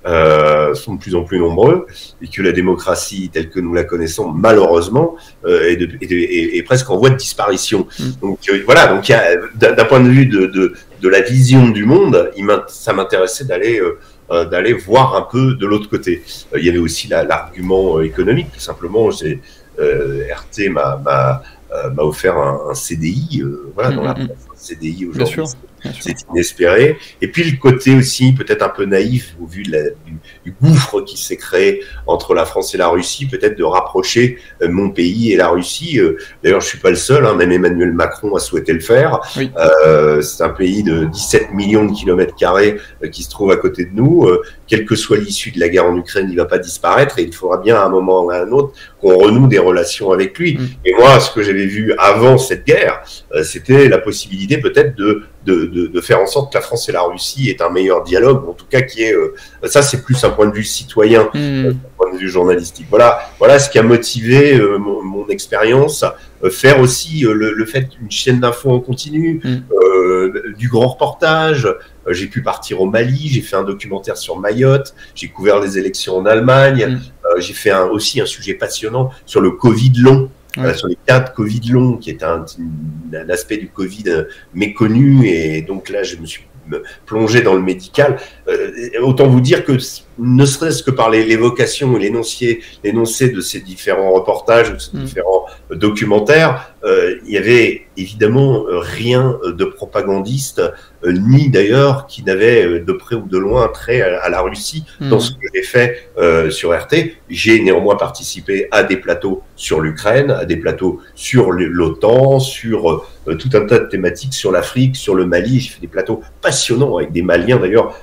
sont de plus en plus nombreux et que la démocratie telle que nous la connaissons malheureusement est presque en voie de disparition. Donc voilà, donc d'un point de vue de la vision du monde, ça m'intéressait d'aller voir un peu de l'autre côté. Il y avait aussi l'argument économique, tout simplement. RT m'a offert un CDI, voilà, dans la presse, un CDI aujourd'hui, c'est inespéré. Et puis le côté aussi peut-être un peu naïf, au vu du gouffre qui s'est créé entre la France et la Russie, peut-être de rapprocher mon pays et la Russie. D'ailleurs, je suis pas le seul, hein, même Emmanuel Macron a souhaité le faire. C'est un pays de 17 millions de kilomètres carrés qui se trouve à côté de nous. Quelle que soit l'issue de la guerre en Ukraine, il va pas disparaître et il faudra bien à un moment ou à un autre qu'on renoue des relations avec lui. Et moi, ce que j'avais vu avant cette guerre, c'était la possibilité peut-être de faire en sorte que la France et la Russie aient un meilleur dialogue, en tout cas qui est... ça, c'est plus un point de vue citoyen, un point de vue journalistique. Voilà ce qui a motivé mon expérience. Faire aussi le fait d'une chaîne d'infos en continu, du grand reportage. J'ai pu partir au Mali, j'ai fait un documentaire sur Mayotte, j'ai couvert les élections en Allemagne, j'ai fait aussi un sujet passionnant sur le Covid long, sur les cas de Covid long, qui est un aspect du Covid méconnu, et donc là je me suis plongé dans le médical. Autant vous dire que, ne serait-ce que par l'évocation et l'énoncé de ces différents reportages, de ces différents documentaires, il n'y avait évidemment rien de propagandiste, ni d'ailleurs qui n'avait de près ou de loin un trait à la Russie dans ce que j'ai fait sur RT. J'ai néanmoins participé à des plateaux sur l'Ukraine, à des plateaux sur l'OTAN, sur tout un tas de thématiques, sur l'Afrique, sur le Mali. J'ai fait des plateaux passionnants avec des Maliens d'ailleurs,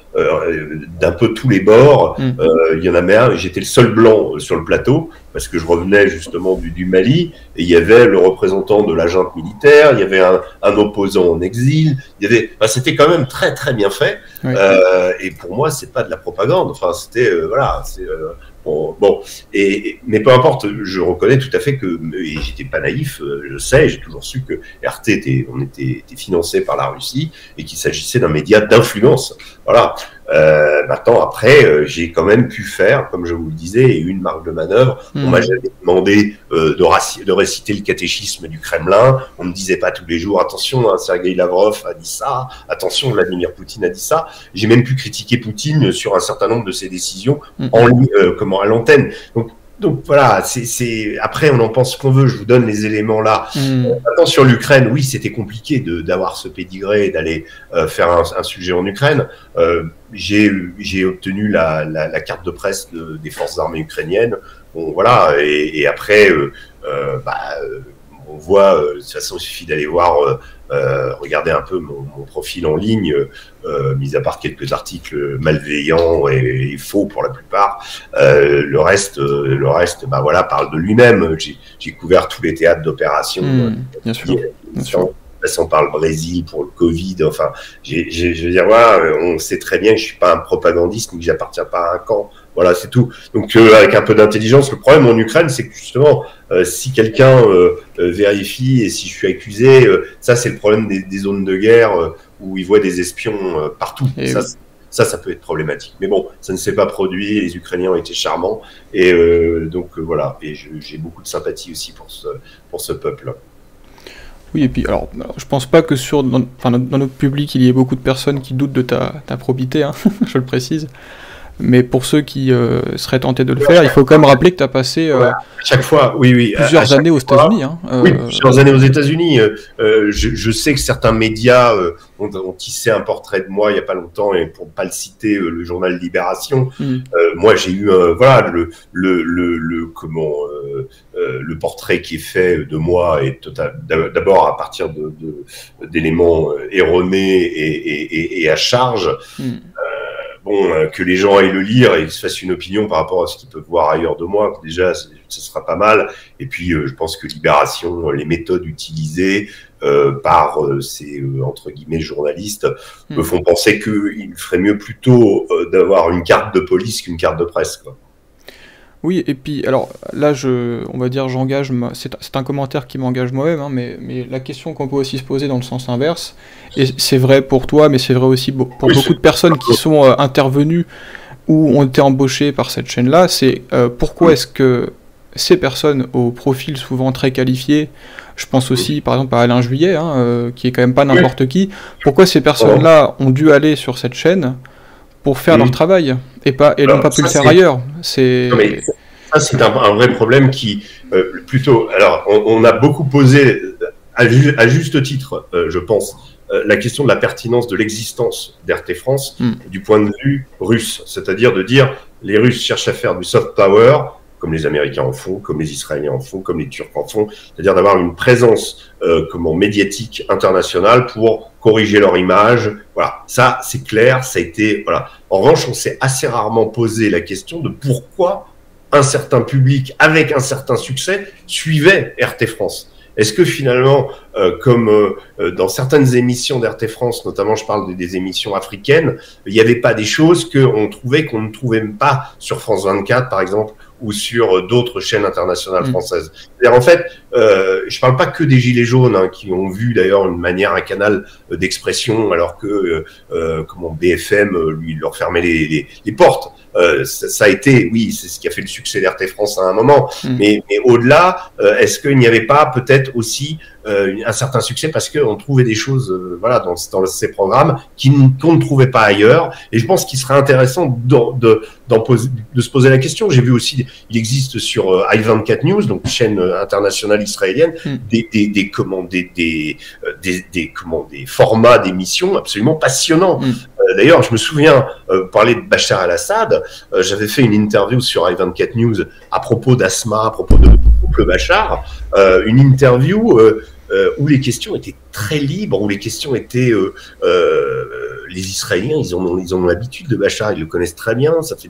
d'un peu tous les bords. Il y en avait un, j'étais le seul blanc sur le plateau, parce que je revenais justement du Mali, et il y avait le représentant de la junte militaire, il y avait un opposant en exil, il y avait... Enfin, c'était quand même très bien fait, et pour moi, c'est pas de la propagande, enfin, c'était... voilà, c'est... mais peu importe, je reconnais tout à fait que, et j'étais pas naïf, je sais, j'ai toujours su que RT était financé par la Russie et qu'il s'agissait d'un média d'influence. Voilà. Maintenant, après, j'ai quand même pu faire, comme je vous le disais, une marge de manœuvre. On m'a jamais demandé de réciter le catéchisme du Kremlin. On me disait pas tous les jours, attention, hein, Sergueï Lavrov a dit ça, attention, Vladimir Poutine a dit ça. J'ai même pu critiquer Poutine sur un certain nombre de ses décisions à l'antenne. Donc voilà, après on en pense ce qu'on veut, je vous donne les éléments là. Maintenant sur l'Ukraine, oui, c'était compliqué d'avoir ce pédigré, d'aller faire un sujet en Ukraine. J'ai obtenu la carte de presse des forces armées ukrainiennes. Bon voilà, et après, on voit, de toute façon il suffit d'aller voir, regarder un peu mon profil en ligne, mis à part quelques articles malveillants et faux pour la plupart, le reste bah voilà, parle de lui-même. J'ai couvert tous les théâtres d'opération, bien sûr. Passant par le Brésil pour le Covid, enfin, je veux dire, voilà, on sait très bien que je suis pas un propagandiste, ni que j'appartiens pas à un camp. Voilà, c'est tout. Donc, avec un peu d'intelligence, le problème en Ukraine, c'est que justement, si quelqu'un vérifie et si je suis accusé, ça, c'est le problème des zones de guerre où ils voient des espions partout. Ça, oui. ça peut être problématique. Mais bon, ça ne s'est pas produit. Les Ukrainiens ont été charmants. Et donc, voilà. Et j'ai beaucoup de sympathie aussi pour ce peuple. Oui, et puis, alors je pense pas que dans notre public, il y ait beaucoup de personnes qui doutent de ta probité, hein, je le précise. Mais pour ceux qui seraient tentés de le faire, il faut quand même rappeler que tu as passé plusieurs années aux États-Unis. Hein, oui, plusieurs années aux États-Unis. Je sais que certains médias ont tissé un portrait de moi il n'y a pas longtemps, et pour ne pas le citer, le journal Libération. Moi, j'ai eu le portrait qui est fait de moi est d'abord à partir d'éléments erronés et à charge. Bon, que les gens aillent le lire et se fassent une opinion par rapport à ce qu'ils peuvent voir ailleurs de moi, déjà, ce sera pas mal. Et puis, je pense que Libération, les méthodes utilisées par ces, entre guillemets, journalistes, me font penser qu'il ferait mieux plutôt d'avoir une carte de police qu'une carte de presse, quoi. Oui, et puis, alors, là, c'est un commentaire qui m'engage moi-même, hein, mais la question qu'on peut aussi se poser dans le sens inverse, et c'est vrai pour toi, mais c'est vrai aussi pour beaucoup de personnes qui sont intervenues ou ont été embauchées par cette chaîne-là, c'est pourquoi est-ce que ces personnes au profil souvent très qualifié, je pense aussi par exemple à Alain Juillet, hein, qui est quand même pas n'importe qui, pourquoi ces personnes-là ont dû aller sur cette chaîne pour faire leur travail, et n'ont pas pu le faire ailleurs. Ça, c'est un vrai problème qui, plutôt... Alors, on a beaucoup posé, à juste titre, je pense, la question de la pertinence de l'existence d'RT France du point de vue russe. C'est-à-dire de dire, les Russes cherchent à faire du soft power, comme les Américains en font, comme les Israéliens en font, comme les Turcs en font, c'est-à-dire d'avoir une présence médiatique internationale pour corriger leur image. Voilà, ça c'est clair, ça a été... Voilà. En revanche, on s'est assez rarement posé la question de pourquoi un certain public, avec un certain succès, suivait RT France. Est-ce que finalement, comme dans certaines émissions d'RT France, notamment je parle des émissions africaines, il n'y avait pas des choses qu'on ne trouvait pas sur France 24, par exemple, ou sur d'autres chaînes internationales françaises. C'est-à-dire, en fait, je ne parle pas que des Gilets jaunes, hein, qui ont vu d'ailleurs un canal d'expression, alors que BFM leur fermait les portes. Ça a été, oui, c'est ce qui a fait le succès d'RT France à un moment, mais au-delà, est-ce qu'il n'y avait pas peut-être aussi un certain succès parce qu'on trouvait des choses dans ces programmes qu'on ne trouvait pas ailleurs, et je pense qu'il serait intéressant de se poser la question. J'ai vu aussi, il existe sur i24 News, donc chaîne internationale israélienne, des formats d'émissions absolument passionnants. D'ailleurs, je me souviens parler de Bachar al-Assad, j'avais fait une interview sur i24 News à propos d'Asma, à propos de couple Bachar, une interview où les questions étaient très libres, où les questions étaient... les Israéliens, ils en ont l'habitude de Bachar, ils le connaissent très bien, ça fait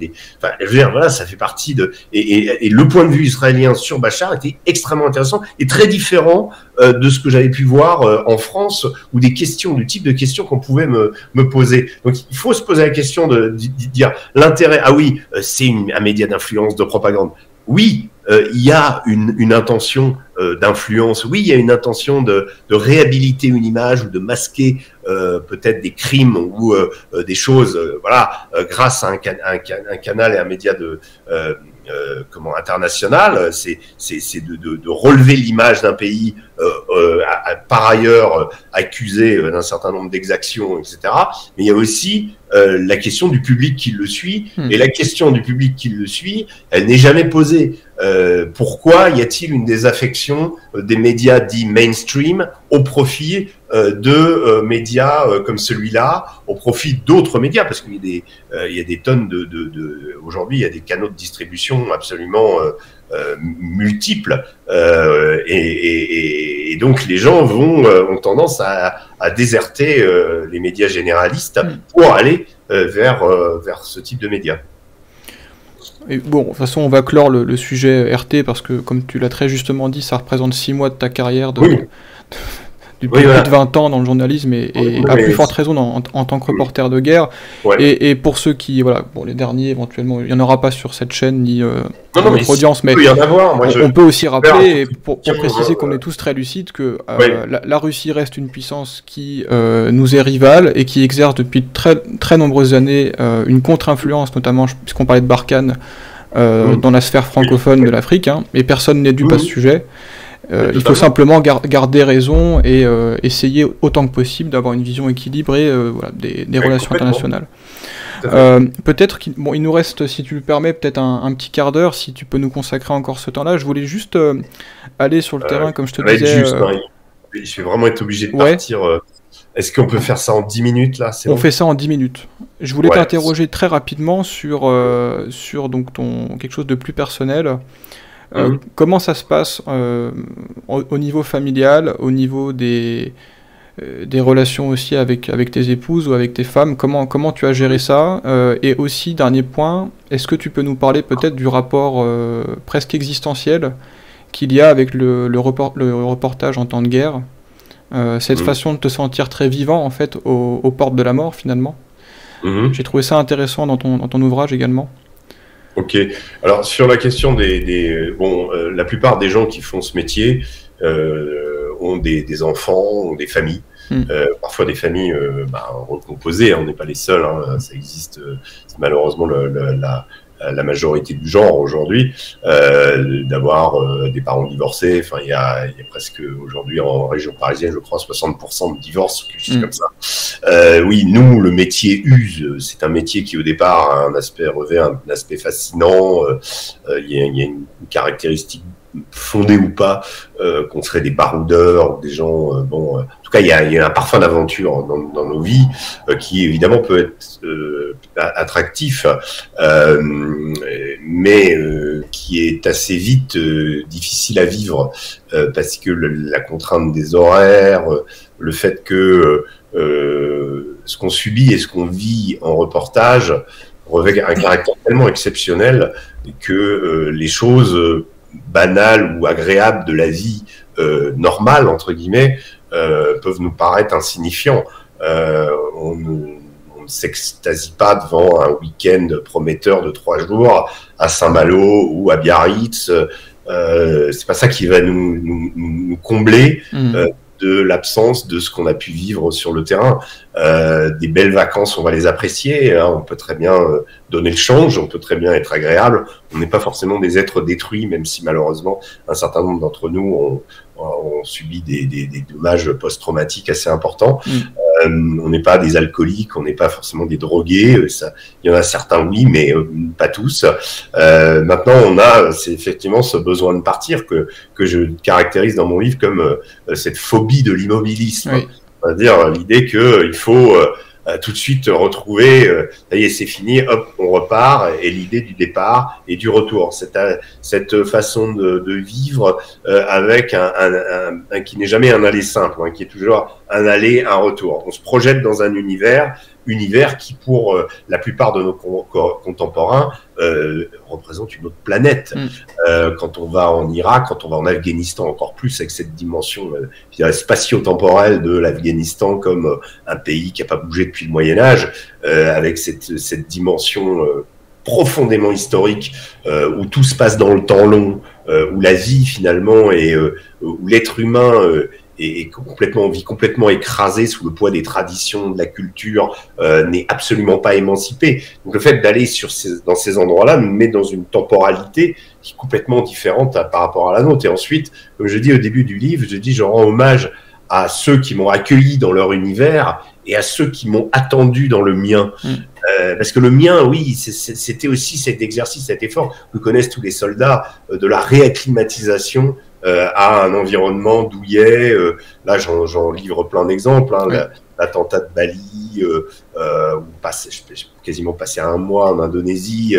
ça fait partie de... Et le point de vue israélien sur Bachar était extrêmement intéressant et très différent de ce que j'avais pu voir en France, ou des questions, du type de questions qu'on pouvait me poser. Donc il faut se poser la question de dire l'intérêt... Ah oui, c'est un média d'influence, de propagande. Oui, il y a une intention d'influence, oui, il y a une intention de réhabiliter une image ou de masquer peut-être des crimes ou des choses, grâce à un canal et un média international, c'est de relever l'image d'un pays par ailleurs accusé d'un certain nombre d'exactions, etc. Mais il y a aussi la question du public qui le suit, et la question du public qui le suit, elle n'est jamais posée. Pourquoi y a-t-il une désaffection des médias dits mainstream au profit de médias comme celui-là, au profit d'autres médias, parce qu'il y a des tonnes de aujourd'hui, il y a des canaux de distribution absolument multiples, et donc les gens ont tendance à déserter les médias généralistes pour aller vers ce type de médias. Et bon, de toute façon, on va clore le sujet RT, parce que, comme tu l'as très justement dit, ça représente 6 mois de ta carrière depuis plus de 20 ans dans le journalisme et à plus forte raison en tant que reporter de guerre. Ouais. Et pour ceux qui, voilà, bon, les derniers éventuellement, il n'y en aura pas sur cette chaîne ni dans notre audience, mais on peut aussi rappeler, et pour préciser qu'on est tous très lucides, que la Russie reste une puissance qui nous est rivale et qui exerce depuis très, très nombreuses années une contre-influence, notamment puisqu'on parlait de Barkhane, dans la sphère francophone de l'Afrique, hein, et personne n'est dupe à ce sujet. Il faut simplement garder raison et essayer autant que possible d'avoir une vision équilibrée voilà, des relations internationales. Peut-être qu'il nous reste, si tu le permets, peut-être un petit quart d'heure, si tu peux nous consacrer encore ce temps-là. Je voulais juste aller sur le terrain, comme je te disais. Juste, je vais vraiment être obligé de partir. Est-ce qu'on peut faire ça en 10 minutes là? On fait ça en 10 minutes. Je voulais t'interroger très rapidement sur, sur donc, quelque chose de plus personnel. Comment ça se passe au niveau familial, au niveau des relations aussi avec tes épouses ou avec tes femmes? Comment tu as géré ça? Et aussi, dernier point, est-ce que tu peux nous parler peut-être du rapport presque existentiel qu'il y a avec le reportage en temps de guerre, cette façon de te sentir très vivant en fait aux portes de la mort finalement? J'ai trouvé ça intéressant dans ton ouvrage également. Ok. Alors sur la question des la plupart des gens qui font ce métier ont des enfants, ont des familles, parfois des familles recomposées. On n'est pas les seuls, hein, ça existe. C'est malheureusement la majorité du genre aujourd'hui, d'avoir des parents divorcés. Enfin, il y a presque aujourd'hui en région parisienne, je crois, 60% de divorces, quelque chose comme ça. Oui, nous, le métier use. C'est un métier qui, au départ, a un aspect revers, un aspect fascinant. Il y a une caractéristique fondée ou pas, qu'on serait des baroudeurs, des gens... en tout cas, il y a un parfum d'aventure dans nos vies qui, évidemment, peut être attractif, mais qui est assez vite difficile à vivre parce que la contrainte des horaires, le fait que ce qu'on subit et ce qu'on vit en reportage revêt un caractère tellement exceptionnel que les choses... banales ou agréables de la vie normale, entre guillemets, peuvent nous paraître insignifiants. On ne s'extasie pas devant un week-end prometteur de 3 jours à Saint-Malo ou à Biarritz. C'est pas ça qui va nous combler de l'absence de ce qu'on a pu vivre sur le terrain. Des belles vacances, on va les apprécier, hein, on peut très bien donner le change, on peut très bien être agréable, on n'est pas forcément des êtres détruits, même si malheureusement un certain nombre d'entre nous ont subi des dommages post-traumatiques assez importants. On n'est pas des alcooliques, on n'est pas forcément des drogués, il y en a certains oui, mais pas tous. Maintenant, c'est effectivement ce besoin de partir que je caractérise dans mon livre comme cette phobie de l'immobilisme. Oui. C'est-à-dire l'idée qu'il faut tout de suite retrouver, ça y est, c'est fini, hop, on repart, et l'idée du départ et du retour. Cette façon de vivre avec un qui n'est jamais un aller simple, hein, qui est toujours un aller, un retour. On se projette dans un univers qui, pour la plupart de nos contemporains, représente une autre planète. Quand on va en Irak, quand on va en Afghanistan, encore plus avec cette dimension spatio-temporelle de l'Afghanistan comme un pays qui n'a pas bougé depuis le Moyen-Âge, avec cette dimension profondément historique, où tout se passe dans le temps long, où la vie finalement, où l'être humain... vit complètement écrasé sous le poids des traditions, de la culture, n'est absolument pas émancipé. Donc le fait d'aller dans ces endroits-là nous met dans une temporalité qui est complètement différente par rapport à la nôtre. Et ensuite, comme je dis au début du livre, je rends hommage à ceux qui m'ont accueilli dans leur univers et à ceux qui m'ont attendu dans le mien. Parce que le mien, oui, c'était aussi cet exercice, cet effort que connaissent tous les soldats de la réacclimatisation à un environnement douillet. Là, j'en livre plein d'exemples. Hein, l'attentat de Bali, où j'ai quasiment passé 1 mois en Indonésie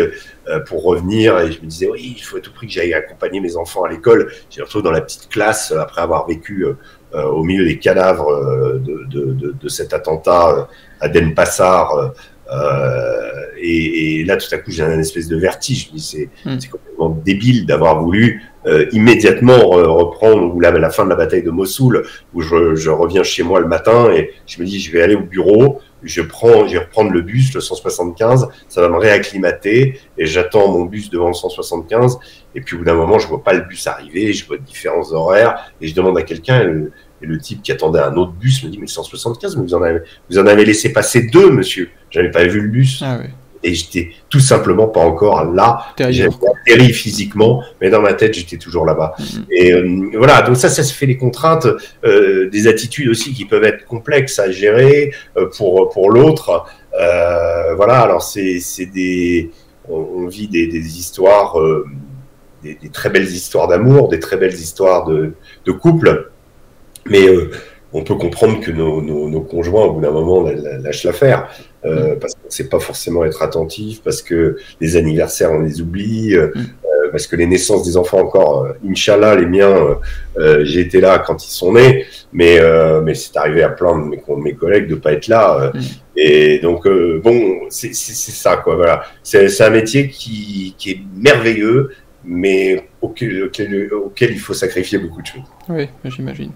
pour revenir, et je me disais, oui, il faut à tout prix que j'aille accompagner mes enfants à l'école. Je les retrouve dans la petite classe, après avoir vécu au milieu des cadavres de cet attentat à Denpasar, Et là, tout à coup, j'ai un espèce de vertige. Je me dis, c'est complètement débile d'avoir voulu immédiatement reprendre ou la fin de la bataille de Mossoul, où je reviens chez moi le matin et je me dis, je vais aller au bureau, je vais reprendre le bus, le 175, ça va me réacclimater, et j'attends mon bus devant le 175, et puis au bout d'un moment, je vois pas le bus arriver, je vois différents horaires, et je demande à quelqu'un, et le type qui attendait un autre bus me dit, mais 175, mais vous en avez laissé passer deux, monsieur, j'avais pas vu le bus. Ah oui. Et j'étais tout simplement pas encore là. J'avais atterri physiquement, mais dans ma tête, j'étais toujours là-bas. Mmh. Et voilà, donc ça se fait les contraintes, des attitudes aussi qui peuvent être complexes à gérer pour l'autre. Voilà, alors c'est des... On vit des histoires, des très belles histoires d'amour, des très belles histoires de couple, mais... on peut comprendre que nos conjoints, au bout d'un moment, lâchent l'affaire, parce qu'on ne sait pas forcément être attentif, parce que les anniversaires, on les oublie, parce que les naissances des enfants, encore, Inch'Allah, les miens, j'ai été là quand ils sont nés, mais c'est arrivé à plein de mes collègues de ne pas être là. Et donc, bon, c'est ça, quoi, voilà. C'est un métier qui est merveilleux, mais auquel il faut sacrifier beaucoup de choses. Oui, j'imagine.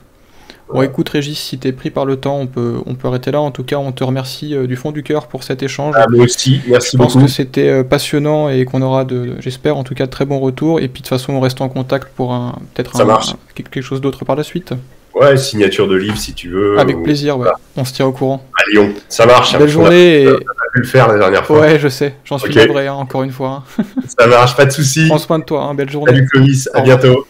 Bon, écoute Régis, si t'es pris par le temps, on peut arrêter là. En tout cas, on te remercie du fond du cœur pour cet échange. Ah, moi aussi, merci beaucoup. Je pense que c'était passionnant et qu'on aura, j'espère, en tout cas, de très bons retours. Et puis, de toute façon, on reste en contact pour quelque chose d'autre par la suite. Ouais, signature de livre, si tu veux. Avec plaisir, ouais. On se tient au courant. À Lyon, ça marche. Belle journée. On a pu le faire la dernière fois. Ouais, je sais. J'en suis livré, hein, encore une fois. Ça marche, pas de soucis. Prends soin de toi, hein. Belle journée. Salut Clovis, à bientôt.